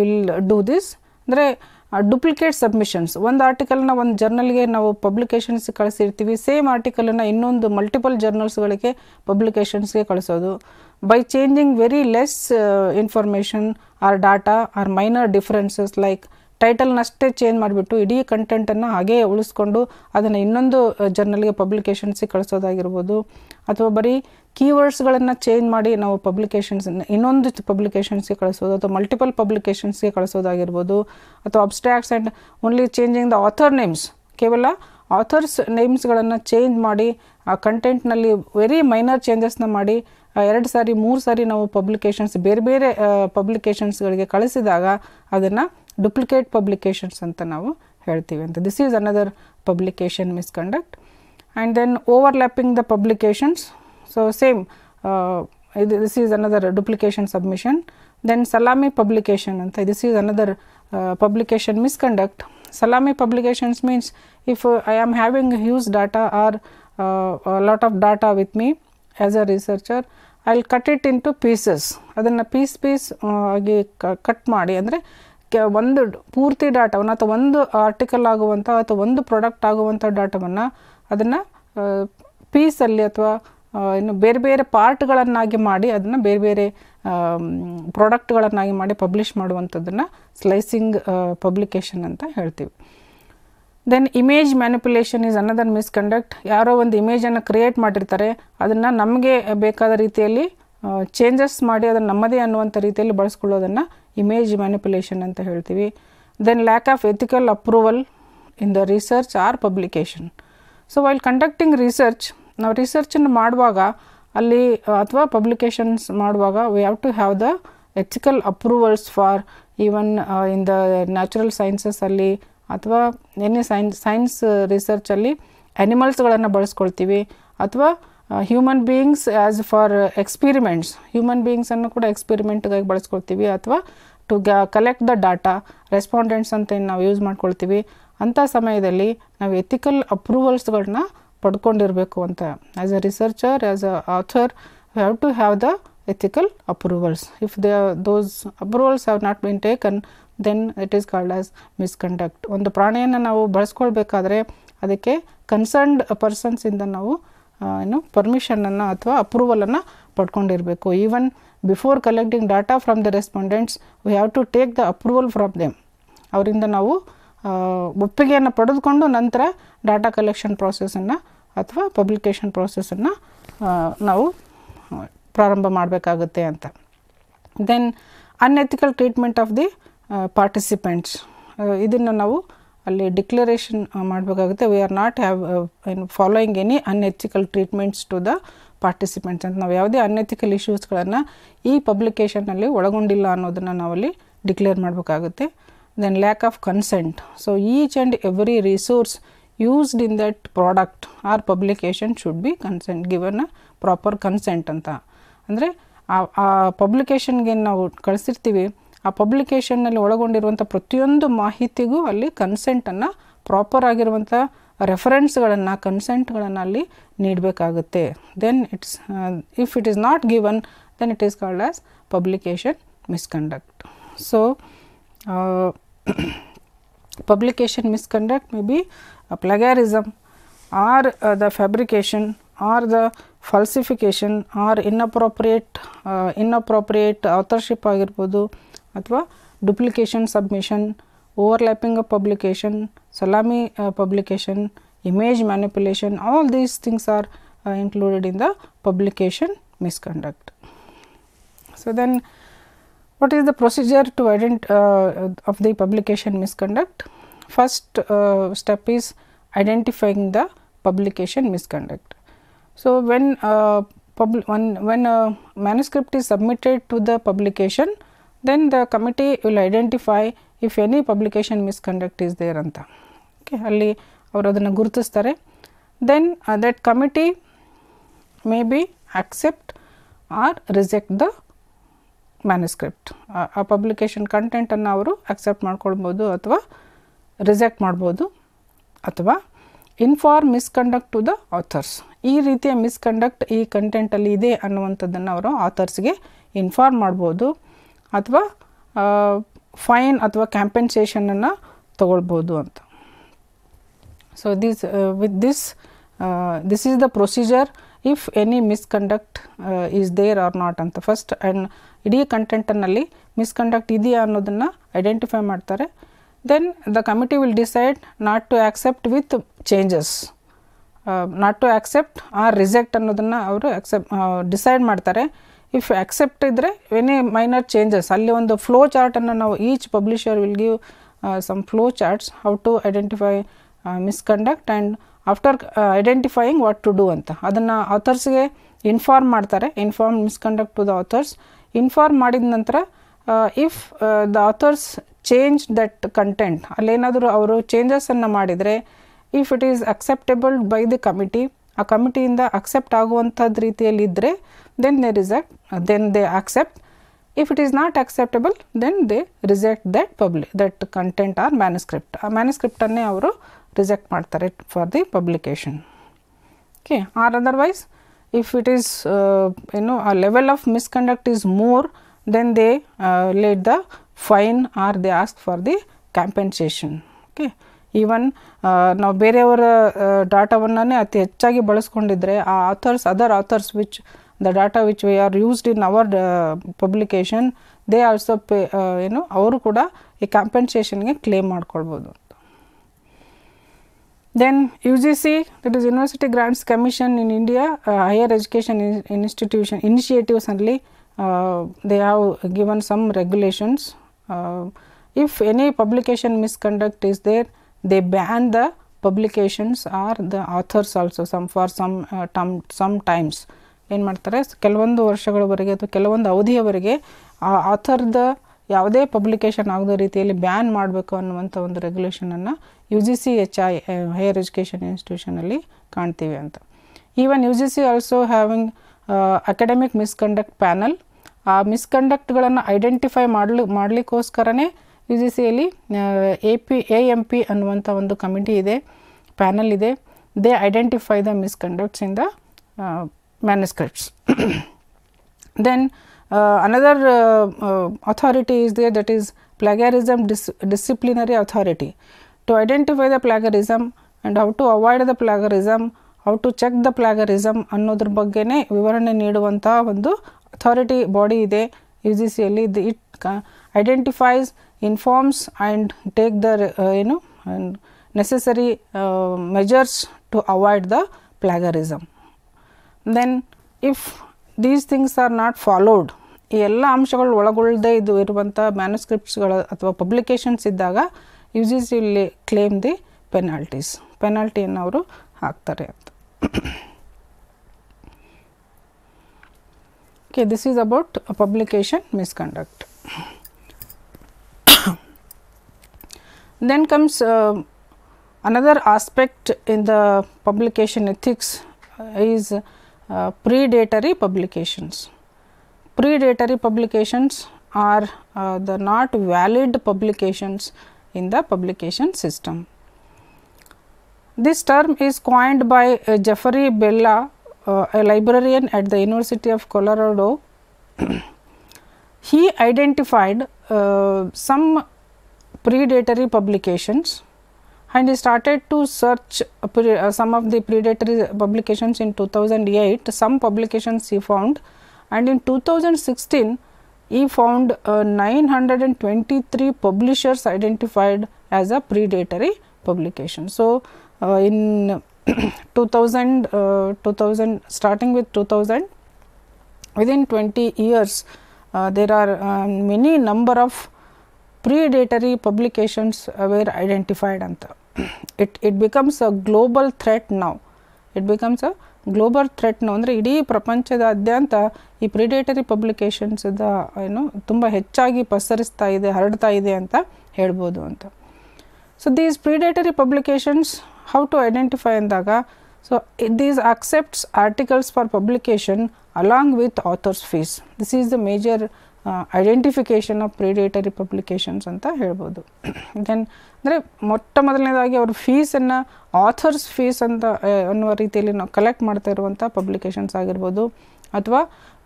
will do this andre duplicate submissions one article na one journal ge navu publications ge kalisirtivi same article na innondu multiple journals galige publications ge kalisodu by changing very less information or data or minor differences like ಟೈಟಲ್ನಷ್ಟೇ change ಮಾಡಿಬಿಟ್ಟು ಇಡೀ ಕಂಟೆಂಟನ್ನು ಹಾಗೇ ಉಳಿಸ್ಕೊಂಡು ಅದನ್ನು ಇನ್ನೊಂದು ಜರ್ನಲ್ಗೆ ಪಬ್ಲಿಕೇಷನ್ಸಿಗೆ ಕಳಿಸೋದಾಗಿರ್ಬೋದು ಅಥವಾ ಬರೀ ಕೀವರ್ಡ್ಸ್ಗಳನ್ನು change ಮಾಡಿ ನಾವು ಪಬ್ಲಿಕೇಷನ್ಸ್ ಇನ್ನೊಂದು ಪಬ್ಲಿಕೇಷನ್ಸ್ಗೆ ಕಳಿಸೋದು ಅಥವಾ ಮಲ್ಟಿಪಲ್ ಪಬ್ಲಿಕೇಷನ್ಸ್ಗೆ ಕಳಿಸೋದಾಗಿರ್ಬೋದು ಅಥವಾ abstracts and only changing the author names ಕೇವಲ ಆಥರ್ಸ್ ನೇಮ್ಸ್ಗಳನ್ನು ಚೇಂಜ್ ಮಾಡಿ ಆ ಕಂಟೆಂಟ್ನಲ್ಲಿ ವೆರಿ ಮೈನರ್ ಚೇಂಜಸ್ನ ಮಾಡಿ 2-3 ಸಾರಿ ನಾವು ಪಬ್ಲಿಕೇಷನ್ಸ್ ಬೇರೆ ಬೇರೆ ಪಬ್ಲಿಕೇಷನ್ಸ್ಗಳಿಗೆ ಕಳಿಸಿದಾಗ ಅದನ್ನು duplicate publications anta navu heltivi anta this is another publication misconduct and then overlapping the publications so same this is another duplication submission then salami publication anta this is another publication misconduct salami publications means if I am having huge data or a lot of data with me as a researcher I will cut it into pieces adanna piece ಆಗಿ cut ಮಾಡಿ ಅಂದರೆ ಒಂದು ಪೂರ್ತಿ ಡಾಟಾವನ್ನು ಅಥವಾ ಒಂದು article ಆಗುವಂತ ಅಥವಾ ಒಂದು ಪ್ರಾಡಕ್ಟ್ ಆಗುವಂತ ಡಾಟಾವನ್ನು ಅದನ್ನ ಪೀಸ್ ಅಲ್ಲಿ ಅಥವಾ ಇನ್ನು ಬೇರೆ ಬೇರೆ ಪಾರ್ಟ್ ಗಳನ್ನಾಗಿ ಮಾಡಿ ಅದನ್ನ ಬೇರೆ ಬೇರೆ ಪ್ರಾಡಕ್ಟ್ ಗಳನ್ನಾಗಿ ಮಾಡಿ ಪಬ್ಲಿಷ್ ಮಾಡುವಂತದನ್ನ ಸ್ಲೈಸಿಂಗ್ ಪಬ್ಲಿಕೇಶನ್ ಅಂತ ಹೇಳ್ತೀವಿ. Then image manipulation is another misconduct. ಯಾರೋ ಒಂದು ಇಮೇಜ್ ಅನ್ನು ಕ್ರಿಯೇಟ್ ಮಾಡಿರ್ತಾರೆ, ಅದನ್ನ ನಮಗೆ ಬೇಕಾದ ರೀತಿಯಲ್ಲಿ ಚೇಂಜಸ್ ಮಾಡಿ ಅದನ್ನ ನಮ್ಮದೇ ಅನ್ನುವಂತ ರೀತಿಯಲ್ಲಿ ಬಳಸಿಕೊಳ್ಳೋದನ್ನ ಇಮೇಜ್ ಮ್ಯಾನಿಪ್ಯುಲೇಷನ್ ಅಂತ ಹೇಳ್ತೀವಿ. Then lack of ethical approval in the research or publication. So while conducting research, ನಾವು ರಿಸರ್ಚ್ ಅನ್ನು ಮಾಡುವಾಗ ಅಲ್ಲಿ ಅಥವಾ ಪಬ್ಲಿಕೇಶನ್ಸ್ ಮಾಡುವಾಗ we have to have the ethical approvals for even in the natural sciences ಅಲ್ಲಿ ಅಥವಾ ಎನಿ ಸೈನ್ಸ್ ರಿಸರ್ಚ್ ಅಲ್ಲಿ animals ಗಳನ್ನು ಬಳಸ್ಕೊಳ್ತೀವಿ ಅಥವಾ human beings as for experiments, human beings ಅನ್ನು ಕೂಡ ಎಕ್ಸ್ಪೆರಿಮೆಂಟ್ ಗಾಗಿ ಬಳಸ್ಕೊಳ್ತೀವಿ ಅಥವಾ to collect the data respondents ಅಂತ ನಾವು ಯೂಸ್ ಮಾಡ್ಕೊಳ್ತೀವಿ. ಅಂತ ಸಮಯದಲ್ಲಿ ನಾವು ಎಥಿಕಲ್ ಅಪ್ರೂವಲ್ಸ್ ಗಳನ್ನ ಪಡ್ಕೊಂಡಿರಬೇಕು ಅಂತ. As a researcher, as a author, we have to have the ethical approvals. If those approvals have not been taken, then it is called as misconduct. ಒಂದು ಪ್ರಾಣಿಯನ್ನು ನಾವು ಬಳಸ್ಕೊಳ್ಬೇಕಾದ್ರೆ ಅದಕ್ಕೆ ಕನ್ಸರ್ನ್ಡ್ ಪರ್ಸನ್ಸ್ ಇಂದ ನಾವು ಏನು ಪರ್ಮಿಷನ್ ಅನ್ನು ಅಥವಾ ಅಪ್ರೂವಲ್ ಅನ್ನು ಪಡ್ಕೊಂಡಿರಬೇಕು. Even before collecting data from the respondents we have to take the approval from them. ಅವರಿಂದ ನಾವು ಒಪ್ಪಿಗೆಯನ್ನು ಪಡೆದುಕೊಂಡು ನಂತರ ಡಾಟಾ ಕಲೆಕ್ಷನ್ ಪ್ರಾಸೆಸನ್ನು ಅಥವಾ ಪಬ್ಲಿಕೇಶನ್ ಪ್ರಾಸೆಸನ್ನು ನಾವು ಪ್ರಾರಂಭ ಮಾಡಬೇಕಾಗುತ್ತೆ ಅಂತ. Then unethical treatment of the participants, ಇದನ್ನು ನಾವು ಅಲ್ಲಿ ಡಿಕ್ಲರೇಷನ್ ಮಾಡಬೇಕಾಗುತ್ತೆ. We are not have following any unethical treatments to the participants ಅಂತ. ನಾವು ಯಾವುದೇ ಅನ್ಎಥಿಕಲ್ ಇಶ್ಯೂಸ್ಗಳನ್ನು ಈ ಪಬ್ಲಿಕೇಶನಲ್ಲಿ ಒಳಗೊಂಡಿಲ್ಲ ಅನ್ನೋದನ್ನು ನಾವಲ್ಲಿ ಡಿಕ್ಲೇರ್ ಮಾಡಬೇಕಾಗುತ್ತೆ. Then lack of consent. So each and every resource used in that product or publication should be consent, given a proper consent ಅಂತ. ಅಂದರೆ ಆ ಪಬ್ಲಿಕೇಶನ್ಗೆ ನಾವು ಕಳಿಸಿರ್ತೀವಿ, ಆ ಪಬ್ಲಿಕೇಶನ್ನಲ್ಲಿ ಒಳಗೊಂಡಿರುವಂಥ ಪ್ರತಿಯೊಂದು ಮಾಹಿತಿಗೂ ಅಲ್ಲಿ ಕನ್ಸೆಂಟನ್ನು ಪ್ರಾಪರ್ ಆಗಿರುವಂಥ ರೆಫರೆನ್ಸ್ಗಳನ್ನು ಕನ್ಸೆಂಟ್ಗಳನ್ನು ಅಲ್ಲಿ ನೀಡಬೇಕಾಗುತ್ತೆ. Then it's if it is not given then it is called as publication misconduct. So publication misconduct may be plagiarism or the fabrication or the falsification or inappropriate authorship agirbodu athwa duplication, submission, overlapping of publication, salami publication, image manipulation. All these things are included in the publication misconduct. So then what is the procedure to of the publication misconduct? First step is identifying the publication misconduct. So when a manuscript is submitted to the publication, then the committee will identify if any publication misconduct is there anta. Okay, alli avaru adanna gurutistare. Then that committee may be accept or reject the manuscript. ಆ publication ಕಂಟೆಂಟನ್ನು ಅವರು accept ಮಾಡ್ಕೊಳ್ಬೋದು ಅಥವಾ reject ಮಾಡ್ಬೋದು ಅಥವಾ inform misconduct to the authors. ಈ ರೀತಿಯ misconduct ಈ ಕಂಟೆಂಟಲ್ಲಿ ಇದೆ ಅನ್ನುವಂಥದ್ದನ್ನು ಅವರು ಆಥರ್ಸ್ಗೆ ಇನ್ಫಾರ್ಮ್ ಮಾಡ್ಬೋದು ಅಥವಾ ಫೈನ್ ಅಥವಾ ಕ್ಯಾಂಪೆನ್ಸೇಷನನ್ನು ತಗೊಳ್ಬೋದು ಅಂತ. So this is the procedure if any misconduct is there or not anta. First and idi content nalli misconduct idiya annodanna identify ಮಾಡ್ತಾರೆ. Then the committee will decide not to accept with changes, not to accept or reject annodanna avaru accept decide ಮಾಡ್ತಾರೆ. If accept idre any minor changes, alli ondu flow chart anna now each publisher will give some flow charts how to identify misconduct and after identifying what to do ಅಂತ. ಅದನ್ನು ಆಥರ್ಸ್ಗೆ inform ಮಾಡ್ತಾರೆ, inform misconduct to the authors. Inform ಮಾಡಿದ ನಂತರ if the authors change that content, ಅಲ್ಲೇನಾದರೂ ಅವರು ಚೇಂಜಸನ್ನು ಮಾಡಿದರೆ, if it is acceptable by the committee, ಆ ಕಮಿಟಿಯಿಂದ ಅಕ್ಸೆಪ್ಟ್ ಆಗುವಂಥದ್ದು ರೀತಿಯಲ್ಲಿ ಇದ್ದರೆ then they reject, then they accept. If it is not acceptable, then they reject that content or manuscript. ಆ manuscript ಅನ್ನೇ ಅವರು reject ಮಾಡ್ತಾರೆ for the publication. Okay, or otherwise if it is a level of misconduct is more, then they let the fine or they ask for the compensation. Okay. Even ನಾವು ಬೇರೆಯವರ ಡಾಟಾವನ್ನೇ ಅತಿ ಹೆಚ್ಚಾಗಿ ಬಳಸ್ಕೊಂಡಿದ್ರೆ ಆ authors other authors which the data which we are used in our publication they also ಏನು ಅವರು ಕೂಡ ಈ ಕಾಂಪೆನ್ಸೇಷನ್ಗೆ ಕ್ಲೇಮ್ ಮಾಡ್ಕೊಳ್ಬೋದು. Then U G C that is University Grants Commission in India higher education institution ಇನಿಷಿಯೇಟಿವ್ಸಲ್ಲಿ they have given some regulations. If any publication misconduct is there they ban the publications or the authors also some for some term sometimes ಏನು ಮಾಡ್ತಾರೆ ಕೆಲವೊಂದು ವರ್ಷಗಳವರೆಗೆ ಅಥವಾ ಕೆಲವೊಂದು ಅವಧಿಯವರೆಗೆ ಆ ಆಥರ್ದ ಯಾವುದೇ ಪಬ್ಲಿಕೇಶನ್ ಆಗದ ರೀತಿಯಲ್ಲಿ ಬ್ಯಾನ್ ಮಾಡಬೇಕು ಅನ್ನುವಂಥ ಒಂದು ರೆಗ್ಯುಲೇಷನನ್ನು U G C H I higher education ಇನ್ಸ್ಟಿಟ್ಯೂಷನಲ್ಲಿ ಕಾಣ್ತೀವಿ ಅಂತ. Even U G C also having academic misconduct panel ಆ ಮಿಸ್ಕಂಡಕ್ಟ್ಗಳನ್ನು ಐಡೆಂಟಿಫೈ ಮಾಡಲಿಕ್ಕೋಸ್ಕರನೇ ಯು ಜಿ ಸಿಯಲ್ಲಿ ಎ ಎಮ್ ಪಿ ಅನ್ನುವಂಥ ಒಂದು ಕಮಿಟಿ ಇದೆ ಪ್ಯಾನಲ್ ಇದೆ. They identify the misconducts in the manuscripts. Then another authority is there that is plagiarism disciplinary authority to identify the plagiarism and how to avoid the plagiarism how to check the plagiarism ಅನ್ನೋದ್ರ ಬಗ್ಗೆನೇ ವಿವರಣೆ ನೀಡುವಂಥ ಒಂದು authority body ಇದೆ U G ಸಿಯಲ್ಲಿ. It identifies informs and take the necessary measures to avoid the plagiarism. Then if these things are not followed ಈ ಎಲ್ಲ ಅಂಶಗಳು ಒಳಗೊಳ್ಳದೆ ಇದು ಇರುವಂಥ ಮ್ಯಾನುಸ್ಕ್ರಿಪ್ಟ್ಸ್ಗಳು ಅಥವಾ ಪಬ್ಲಿಕೇಶನ್ಸ್ ಇದ್ದಾಗ ಯು ಜಿ ಸಿ ಇಲ್ಲಿ ಕ್ಲೇಮ್ ದಿ ಪೆನಾಲ್ಟಿಯನ್ನು ಅವರು ಹಾಕ್ತಾರೆ ಅಂತ. Okay, this is about publication misconduct. Then comes another aspect in the publication ethics is predatory publications. Predatory publications are the not valid publications in the publication system. This term is coined by Jeffrey Bella, a librarian at the University of Colorado. He identified some predatory publications and he started to search some of the predatory publications in 2008. Some publications he found, and in 2016 he found 923 publishers identified as a predatory publication. So in 2000 starting with 2000, within 20 years there are many number of predatory publications were identified and it becomes a global threat now. It becomes a global threat now andre idi prapanchadadyanta ee predatory publications ida tumba hechagi pasarista ide haradta ide anta helabodu anta. So these predatory publications how to identify andaga, so these accepts articles for publication along with author's fees. This is the major identification of predatory publications ಅಂತ ಹೇಳ್ಬೋದು. Then ಅಂದರೆ ಮೊಟ್ಟ ಮೊದಲನೇದಾಗಿ ಅವ್ರ ಫೀಸನ್ನು author's fees ಅಂತ ಅನ್ನುವ ರೀತಿಯಲ್ಲಿ ನಾವು ಕಲೆಕ್ಟ್ ಮಾಡ್ತಾ ಇರುವಂಥ ಪಬ್ಲಿಕೇಶನ್ಸ್ ಆಗಿರ್ಬೋದು ಅಥವಾ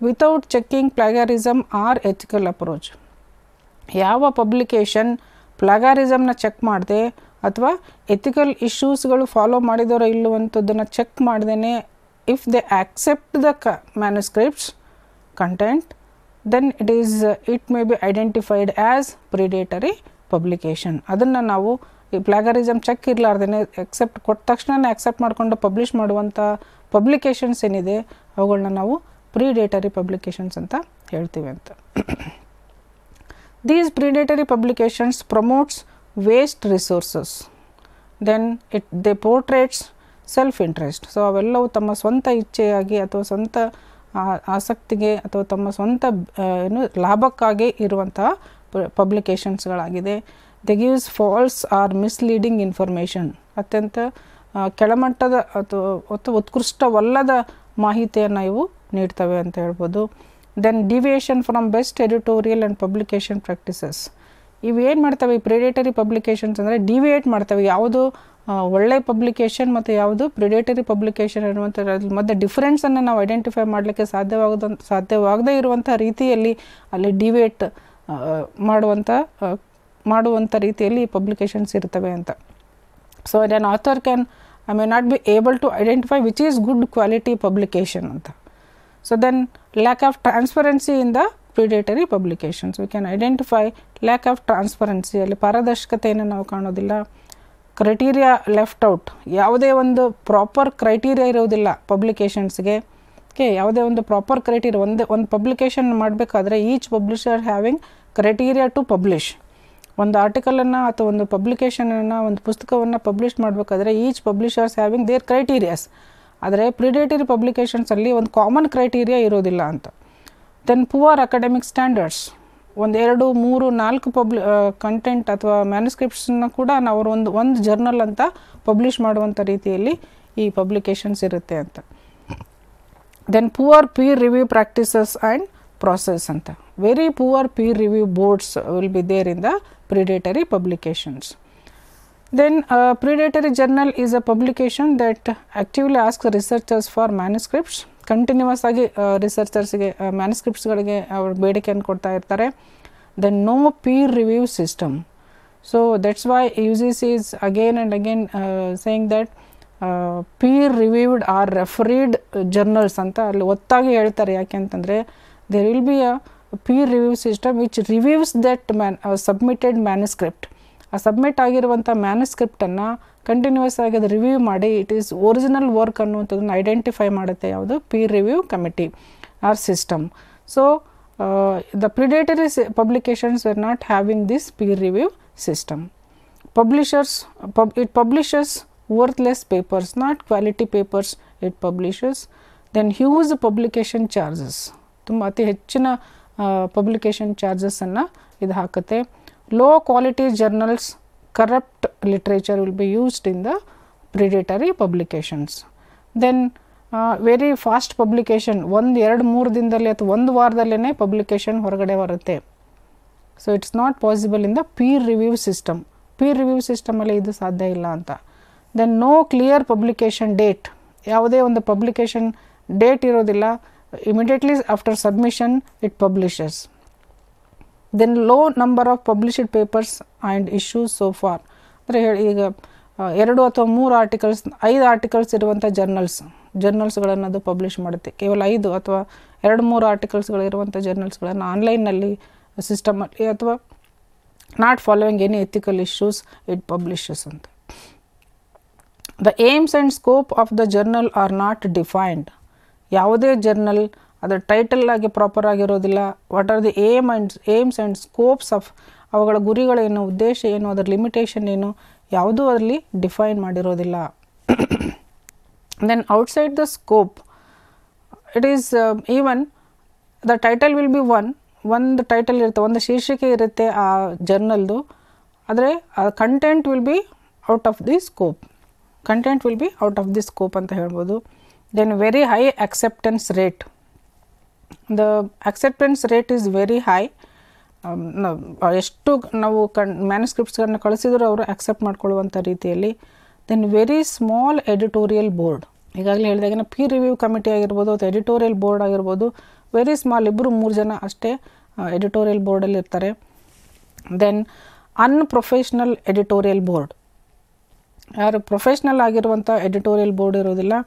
without checking plagiarism or ethical approach. ಯಾವ ಪಬ್ಲಿಕೇಶನ್ ಪ್ಲಾಗ್ಯಾರಿಸಮ್ನ ಚೆಕ್ ಮಾಡದೆ ಅಥವಾ ಎಥಿಕಲ್ ಇಶ್ಯೂಸ್ಗಳು ಫಾಲೋ ಮಾಡಿದವರೋ ಇಲ್ಲವಂಥದ್ದನ್ನು ಚೆಕ್ ಮಾಡ್ದೇ if they accept the manuscripts content then it may be identified as predatory publication. ಅದನ್ನು ನಾವು ಈ ಪ್ಲಾಗರಿಸಮ್ ಚೆಕ್ ಇರಲಾರ್ದೇ ಎಕ್ಸೆಪ್ಟ್ ಕೊಟ್ಟ ತಕ್ಷಣನೇ ಎಕ್ಸೆಪ್ಟ್ ಮಾಡಿಕೊಂಡು ಪಬ್ಲಿಷ್ ಮಾಡುವಂಥ ಪಬ್ಲಿಕೇಶನ್ಸ್ ಏನಿದೆ ಅವುಗಳನ್ನ ನಾವು ಪ್ರಿಡೇಟರಿ ಪಬ್ಲಿಕೇಶನ್ಸ್ ಅಂತ ಹೇಳ್ತೀವಿ ಅಂತ. These predatory publications promotes waste resources, then they portraits self interest. So ಅವೆಲ್ಲವೂ ತಮ್ಮ ಸ್ವಂತ ಇಚ್ಛೆಯಾಗಿ ಅಥವಾ ಸ್ವಂತ ಆಸಕ್ತಿಗೆ ಅಥವಾ ತಮ್ಮ ಸ್ವಂತ ಲಾಭಕ್ಕಾಗಿ ಇರುವಂತಹ ಪಬ್ಲಿಕೇಶನ್ಸ್ಗಳಾಗಿದೆ. They gives false or misleading information, ಅತ್ಯಂತ ಕೆಳಮಟ್ಟದ ಅಥವಾ ಉತ್ಕೃಷ್ಟವಲ್ಲದ ಮಾಹಿತಿಯನ್ನು ಇವು ನೀಡ್ತವೆ ಅಂತ ಹೇಳ್ಬೋದು. Then deviation from best editorial and publication practices, ಇವೇನು ಮಾಡ್ತವೆ ಈ ಪ್ರಿಡೇಟರಿ ಪಬ್ಲಿಕೇಶನ್ಸ್ ಅಂದರೆ ಡಿವಿಯೇಟ್ ಮಾಡ್ತವೆ. ಯಾವುದು ಒಳ್ಳೆಯ ಪಬ್ಲಿಕೇಶನ್ ಮತ್ತು ಯಾವುದು ಪ್ರಿಡೇಟರಿ ಪಬ್ಲಿಕೇಶನ್ ಅನ್ನುವಂಥದ್ರಲ್ಲಿ ಮತ್ತು ಡಿಫ್ರೆನ್ಸನ್ನು ನಾವು ಐಡೆಂಟಿಫೈ ಮಾಡಲಿಕ್ಕೆ ಸಾಧ್ಯವಾಗದೇ ಇರುವಂಥ ರೀತಿಯಲ್ಲಿ ಅಲ್ಲಿ ಡಿವೇಟ್ ಮಾಡುವಂತ ರೀತಿಯಲ್ಲಿ ಪಬ್ಲಿಕೇಶನ್ಸ್ ಇರುತ್ತವೆ ಅಂತ. So an author may not be able to identify which is good quality publication anta. So then lack of transparency in the predatory publications, we can identify lack of transparency alli paradarshakateyannu naavu kaanodilla, criteria left out, yavude ondu proper criteria irudilla publications ge. Okay, yavude ondu proper criteria, one publication madbekadre each publisher having criteria to publish. ಒಂದು article ಅನ್ನು ಅಥವಾ ಒಂದು publication ಅನ್ನು ಒಂದು ಪುಸ್ತಕವನ್ನು publish ಮಾಡಬೇಕಾದ್ರೆ each publishers having their criterias. ಆದರೆ predatory ಪಬ್ಲಿಕೇಶನ್ಸಲ್ಲಿ ಒಂದು ಕಾಮನ್ ಕ್ರೈಟೀರಿಯಾ ಇರೋದಿಲ್ಲ ಅಂತ. ದೆನ್ ಪುವರ್ ಅಕಾಡೆಮಿಕ್ ಸ್ಟ್ಯಾಂಡರ್ಡ್ಸ್, ಒಂದು 2 3 4 ಕಂಟೆಂಟ್ ಅಥವಾ ಮ್ಯಾನುಸ್ಕ್ರಿಪ್ಟ್ಸನ್ನು ಕೂಡ ನಾವು ಒಂದು ಜರ್ನಲ್ ಅಂತ ಪಬ್ಲಿಷ್ ಮಾಡುವಂಥ ರೀತಿಯಲ್ಲಿ ಈ ಪಬ್ಲಿಕೇಶನ್ಸ್ ಇರುತ್ತೆ ಅಂತ. Then poor peer review practices and process anta, very poor peer review boards will be there in the predatory publications. Then predatory journal is a publication that actively asks researchers for manuscripts. Continuous agi researchers ge manuscripts galige avaru bedekeyan kodta irtare. Then no peer review system, so that's why UGC is again and again saying that peer reviewed or refereed journals anta alli ottagi heltare. Yake antandre there will be a peer review system which reviews that submitted manuscript. A submit ಆಗಿರುವಂತ manuscript ಅನ್ನು continuous ಆಗಿ review ಮಾಡಿ it is original work ಅನ್ನುವಂತದನ್ನ identify ಮಾಡುತ್ತೆ ಯಾವುದು peer review committee or system. So the predatory publications were not having this peer review system. Publishers it publishes worthless papers, not quality papers it publishes. Then huge publication charges, ತುಂಬ ಅತಿ ಹೆಚ್ಚಿನ publication ಚಾರ್ಜಸ್ಸನ್ನು ಇದು ಹಾಕುತ್ತೆ. Low quality journals, corrupt literature will be used in the predatory publications. Then very fast publication, 1 2 3 ದಿನದಲ್ಲಿ ಅಥವಾ ಒಂದು ವಾರದಲ್ಲೇ publication ಹೊರಗಡೆ ಬರುತ್ತೆ. So it's not possible in the peer review system. Peer review ಸಿಸ್ಟಮಲ್ಲಿ ಇದು ಸಾಧ್ಯ ಇಲ್ಲ ಅಂತ. Then no clear publication date, ಯಾವುದೇ ಒಂದು ಪಬ್ಲಿಕೇಶನ್ ಡೇಟ್ ಇರೋದಿಲ್ಲ. Immediately after submission it publishes. Then low number of published papers and issues so far. Andre iga 2 ಅಥವಾ 3 articles, 5 articles iruvanta journals galanna adu publish madutte. Kevala 5 ಅಥವಾ 2 3 articles gal iruvanta journals galanna online nalli system alli ಅಥವಾ not following any ethical issues it publishes anta. The aims and scope of the journal are not defined. ಯಾವುದೇ journal ಅದರ title ಆಗಿ proper ಆಗಿರೋದಿಲ್ಲ. What are the aims and scopes of, ಅವುಗಳ ಗುರಿಗಳೇನು, ಉದ್ದೇಶ ಏನು, ಅದರ ಲಿಮಿಟೇಷನ್ ಏನು, ಯಾವುದೂ ಅದರಲ್ಲಿ ಡಿಫೈನ್ ಮಾಡಿರೋದಿಲ್ಲ. Then outside the scope it is even the title will be ಒಂದು ಟೈಟಲ್ ಇರುತ್ತೆ, ಒಂದು ಶೀರ್ಷಿಕೆ ಇರುತ್ತೆ ಆ ಜರ್ನಲ್ದು, ಆದರೆ ಆ content will be out of the scope. Content will be out of the scope ಅಂತ ಹೇಳ್ಬೋದು. Then very high acceptance rate, the acceptance rate is very high. Eshtu navu manuscripts ganna kalisidaru avaru accept madkoluvanta reetiyalli. Then very small editorial board, igagile helidagena peer review committee agirbodu atha editorial board agirbodu, very small, 2 3 jana ashte editorial board alli irtare. Then unprofessional editorial board, yaru professional agiruvanta editorial board irodilla.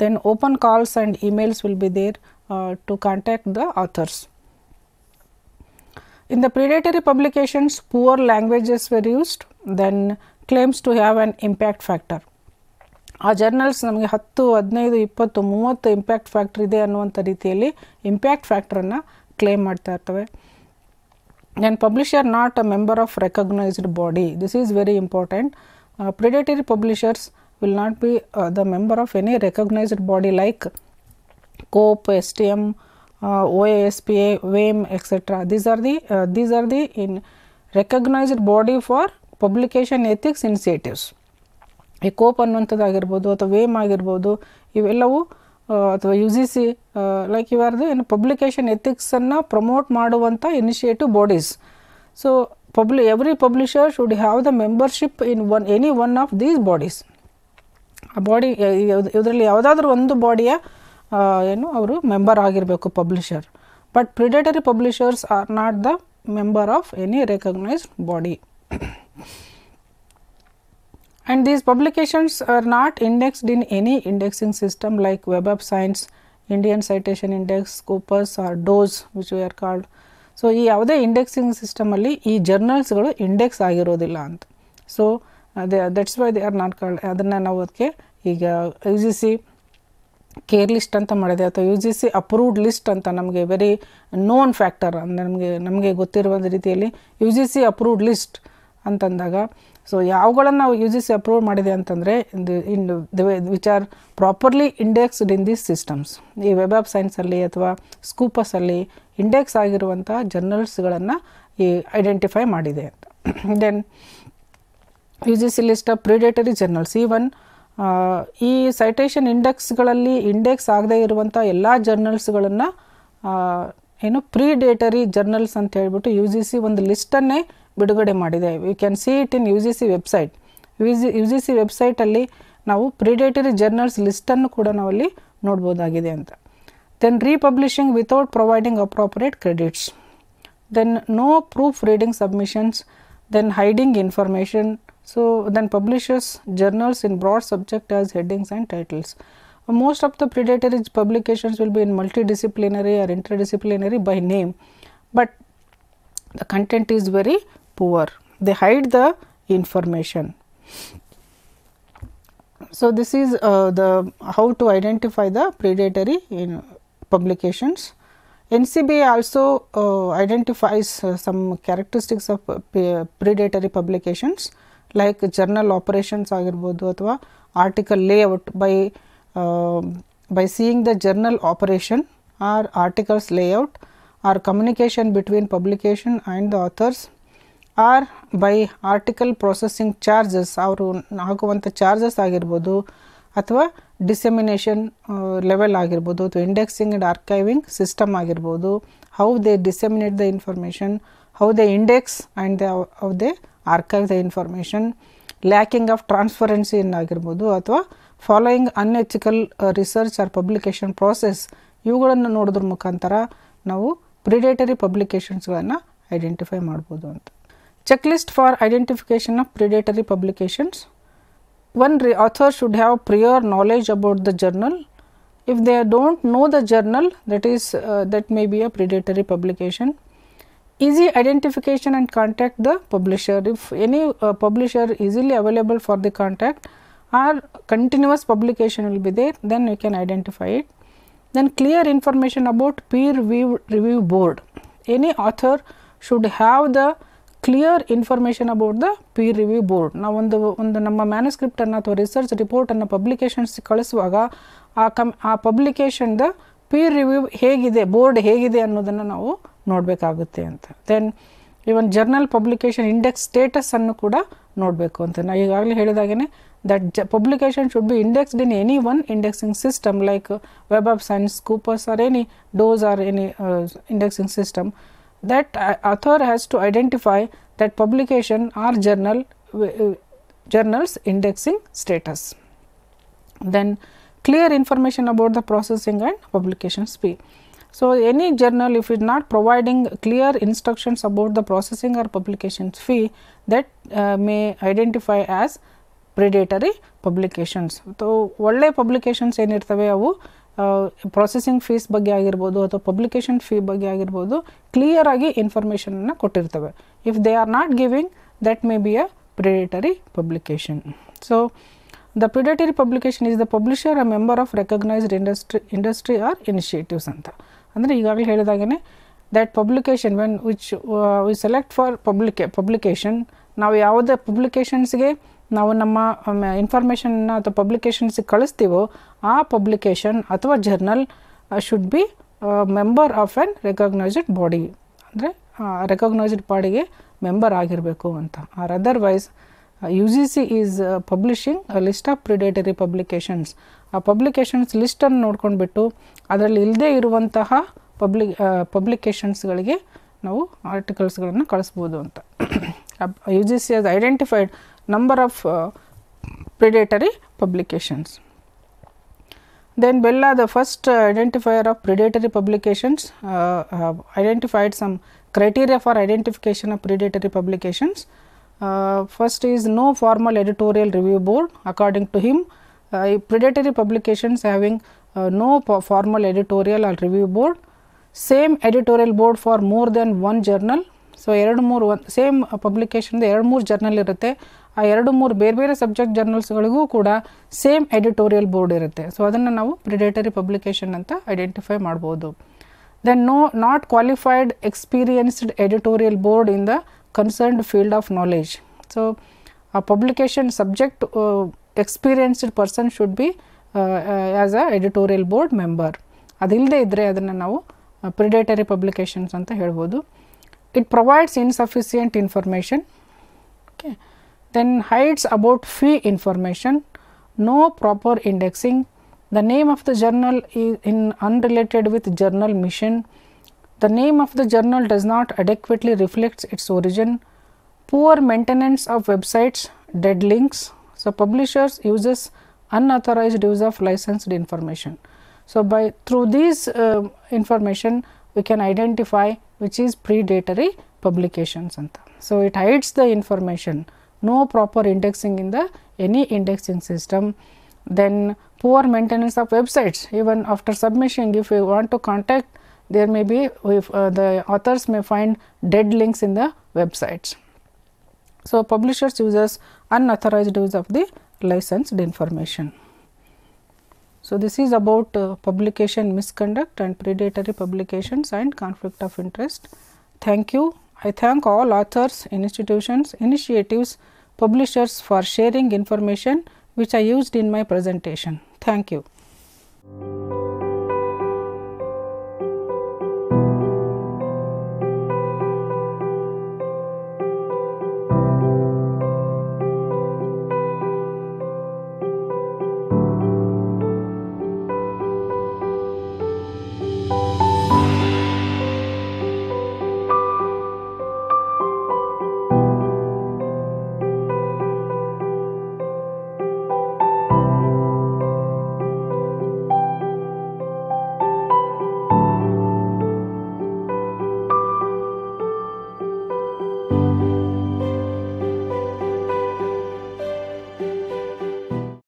Then open calls and emails will be there to contact the authors. In the predatory publications, poor languages were used. Then claims to have an impact factor. ಆ journals ನಮಗೆ 10 15 20 30 impact factor ಇದೆ ಅನ್ನುವಂಥ ರೀತಿಯಲ್ಲಿ impact ಫ್ಯಾಕ್ಟರನ್ನು claim ಮಾಡ್ತಾ ಇರ್ತವೆ. Then publisher not a member of recognized body. This is very important. Predatory publishers will not be the member of any recognized body like COPE, STM, OASPA, WAME, etc. These are the in recognized body for publication ethics initiatives. A COPE annuvantadu agirbodu atha WAME agirbodu, ivellavu atha UGC like you are the in publication ethics anna promote maduvanta initiative bodies. So every publisher should have the membership in any one of these bodies. ಆ body ಇದರಲ್ಲಿ ಯಾವುದಾದ್ರೂ ಒಂದು ಬಾಡಿಯ ಅವರು member ಆಗಿರಬೇಕು publisher. But predatory publishers are not the member of any recognized body. And these publications are not indexed in any indexing system like Web of Science, Indian Citation Index, Scopus or DOS, which we are called. So, ಈ ಯಾವುದೇ indexing system ಅಲ್ಲಿ ಈ journals ಗಳು index ಆಗಿರೋದಿಲ್ಲ ಅಂತ. So, that's why they are not called. ಅದನ್ನ ನಾವು ಅದಕ್ಕೆ ಈಗ UGC ಕೇರ್ ಲಿಸ್ಟ್ ಅಂತ ಮಾಡಿದೆ ಅಥವಾ UGC ಅಪ್ರೂವ್ಡ್ ಲಿಸ್ಟ್ ಅಂತ ನಮಗೆ ವೆರಿ ನೋನ್ ಫ್ಯಾಕ್ಟರ್ ಅಂದ್ರೆ ನಮಗೆ ಗೊತ್ತಿರುವ ರೀತಿಯಲ್ಲಿ UGC ಅಪ್ರೂವ್ಡ್ ಲಿಸ್ಟ್ ಅಂತಂದಾಗ ಸೊ ಯಾವಗಳನ್ನು ನಾವು UGC ಅಪ್ರೂವ್ ಮಾಡಿದೆ ಅಂತಂದರೆ in the which are properly indexed in these systems. ಈ ವೆಬ್ ಆಫ್ ಸೈನ್ಸಲ್ಲಿ ಅಥವಾ ಸ್ಕೂಪಸಲ್ಲಿ ಇಂಡೆಕ್ಸ್ ಆಗಿರುವಂಥ ಜರ್ನಲ್ಸ್ಗಳನ್ನು ಈ ಐಡೆಂಟಿಫೈ ಮಾಡಿದೆ ಅಂತ. Then UGC list of predatory journals. Even ಈ ಸೈಟೇಷನ್ ಇಂಡೆಕ್ಸ್ಗಳಲ್ಲಿ ಇಂಡೆಕ್ಸ್ ಆಗದೇ ಇರುವಂಥ ಎಲ್ಲ ಜರ್ನಲ್ಸ್ಗಳನ್ನು ಏನು ಪ್ರಿಡೇಟರಿ ಜರ್ನಲ್ಸ್ ಅಂತ ಹೇಳಿಬಿಟ್ಟು UGC ಒಂದು ಲಿಸ್ಟನ್ನೇ ಬಿಡುಗಡೆ ಮಾಡಿದೆ. We can see it in UGC website. UGC ವೆಬ್ಸೈಟಲ್ಲಿ ನಾವು ಪ್ರಿಡೇಟರಿ ಜರ್ನಲ್ಸ್ ಲಿಸ್ಟನ್ನು ಕೂಡ ನಾವಲ್ಲಿ ನೋಡ್ಬೋದಾಗಿದೆ ಅಂತ. Then republishing without providing appropriate credits. Then no proof reading submissions. Then hiding information. So then publishes journals in broad subject as headings and titles. Most of the predatory publications will be in multidisciplinary or interdisciplinary by name, but the content is very poor. They hide the information. So this is the how to identify the predatory publications. NCBI also identifies some characteristics of predatory publications like journal operations agirbodu athwa article layout by seeing the journal operation or articles layout or communication between publication and the authors. Or by article processing charges, ಅವರು ಹಾಕುವಂಥ charges ಆಗಿರ್ಬೋದು ಅಥವಾ dissemination level ಆಗಿರ್ಬೋದು ಅಥವಾ indexing and archiving system ಆಗಿರ್ಬೋದು. How they disseminate the information, how they index and how they archive the information. Lacking of transparency ಆಗಿರ್ಬೋದು ಅಥವಾ following unethical research or publication process. ಇವುಗಳನ್ನು ನೋಡೋದ್ರ ಮುಖಾಂತರ ನಾವು ಪ್ರಿಡೇಟರಿ ಪಬ್ಲಿಕೇಶನ್ಸ್ಗಳನ್ನು ಐಡೆಂಟಿಫೈ ಮಾಡ್ಬೋದು ಅಂತ. Checklist for identification of predatory publications. One, author should have prior knowledge about the journal. If they don't know the journal, that may be a predatory publication. Easy identification and contact the publisher. If any publisher easily available for the contact or continuous publication will be there, then you can identify it. Then clear information about peer review board. Any author should have the clear information about the peer review board. ನಾವು ಒಂದು ನಮ್ಮ ಮ್ಯಾನುಸ್ಕ್ರಿಪ್ಟನ್ನು ಅಥವಾ research ರಿಪೋರ್ಟನ್ನು publications ಕಳಿಸುವಾಗ ಆ ಪಬ್ಲಿಕೇಶನ್ದ peer review ಹೇಗಿದೆ, board ಹೇಗಿದೆ ಅನ್ನೋದನ್ನು ನಾವು ನೋಡಬೇಕಾಗುತ್ತೆ ಅಂತ. Then even journal publication index ಸ್ಟೇಟಸನ್ನು ಕೂಡ ನೋಡಬೇಕು ಅಂತ. ನಾನು ಈಗಾಗಲೇ ಹೇಳಿದಾಗೇ that publication should be indexed in any one indexing system like web of science, Scopus or any those or any indexing system. That author has to identify that publication or journal's indexing status. Then clear information about the processing and publication speed. So any journal, if it not providing clear instructions about the processing or publication fee, that may identify as predatory publications. So ಒಳ್ಳೆ publications ಏನಿರ್ತವೆ ಅವು processing fees ಬಗ್ಗೆ ಆಗಿರ್ಬೋದು ಅಥವಾ publication fee ಬಗ್ಗೆ ಆಗಿರ್ಬೋದು clear ಆಗಿ ಇನ್ಫಾರ್ಮೇಷನನ್ನು ಕೊಟ್ಟಿರ್ತವೆ. If they are not giving, that may be a predatory publication. So the predatory publication is the publisher a member of recognised industry or initiatives ಅಂತ. ಅಂದರೆ ಈಗಾಗಲೇ ಹೇಳಿದಾಗೇ that publication when which we select for publication, ನಾವು ಯಾವುದೇ ಪಬ್ಲಿಕೇಶನ್ಸ್ಗೆ ನಾವು ನಮ್ಮ ಇನ್ಫಾರ್ಮೇಷನ್ನ ಅಥವಾ ಪಬ್ಲಿಕೇಶನ್ಸಿಗೆ ಕಳಿಸ್ತೀವೋ ಆ ಪಬ್ಲಿಕೇಶನ್ ಅಥವಾ journal should be member of an recognised body. ಅಂದರೆ ರೆಕಗ್ನೈಸ್ಡ್ ಬಾಡಿಗೆ ಮೆಂಬರ್ ಆಗಿರಬೇಕು ಅಂತ. Or otherwise UGC is publishing list of predatory publications. ಆ ಪಬ್ಲಿಕೇಶನ್ಸ್ ಲಿಸ್ಟನ್ನು ನೋಡ್ಕೊಂಡ್ಬಿಟ್ಟು ಅದರಲ್ಲಿ ಇಲ್ಲದೆ ಇರುವಂತಹ ಪಬ್ಲಿಕೇಶನ್ಸ್ಗಳಿಗೆ ನಾವು ಆರ್ಟಿಕಲ್ಸ್ಗಳನ್ನು ಕಳಿಸ್ಬೋದು ಅಂತ. UGC has identified number of predatory publications. Then Bella, the first identifier of predatory publications, identified some Criteria for identification of predatory publications. First is no formal editorial review board. According to him, predatory publications having no formal editorial or review board, same editorial board for more than one journal. So, same publication, journal irutte. ಆ 2-3 ಬೇರೆ ಬೇರೆ subject journals ಗಳಿಗೂ ಕೂಡ same editorial board ಇರುತ್ತೆ. So ಅದನ್ನ ನಾವು predatory publication ಅಂತ identify ಮಾಡಬಹುದು. Then not qualified experienced editorial board in the concerned field of knowledge. So ಆ publication subject experienced person should be as a editorial board member. ಅದಿಲ್ಲದೆ ಇದ್ರೆ ಅದನ್ನ ನಾವು ಪ್ರೆಡೇಟರಿ ಪಬ್ಲಿಕೇಶನ್ಸ್ ಅಂತ ಹೇಳಬಹುದು. It provides insufficient information. Okay. Then hides about fee information, no proper indexing, the name of the journal is unrelated with journal mission, the name of the journal does not adequately reflects its origin, poor maintenance of websites, dead links. So publishers uses unauthorized use of licensed information. So by through these information we can identify which is predatory publications. So it hides the information. No proper indexing in the any indexing system, then poor maintenance of websites. Even after submission, if you want to contact, there may be the authors may find dead links in the websites. So publishers uses unauthorized use of the licensed information. So this is about publication misconduct and predatory publications and conflict of interest. Thank you. I thank all authors, institutions, initiatives, publishers for sharing information which I used in my presentation. Thank you.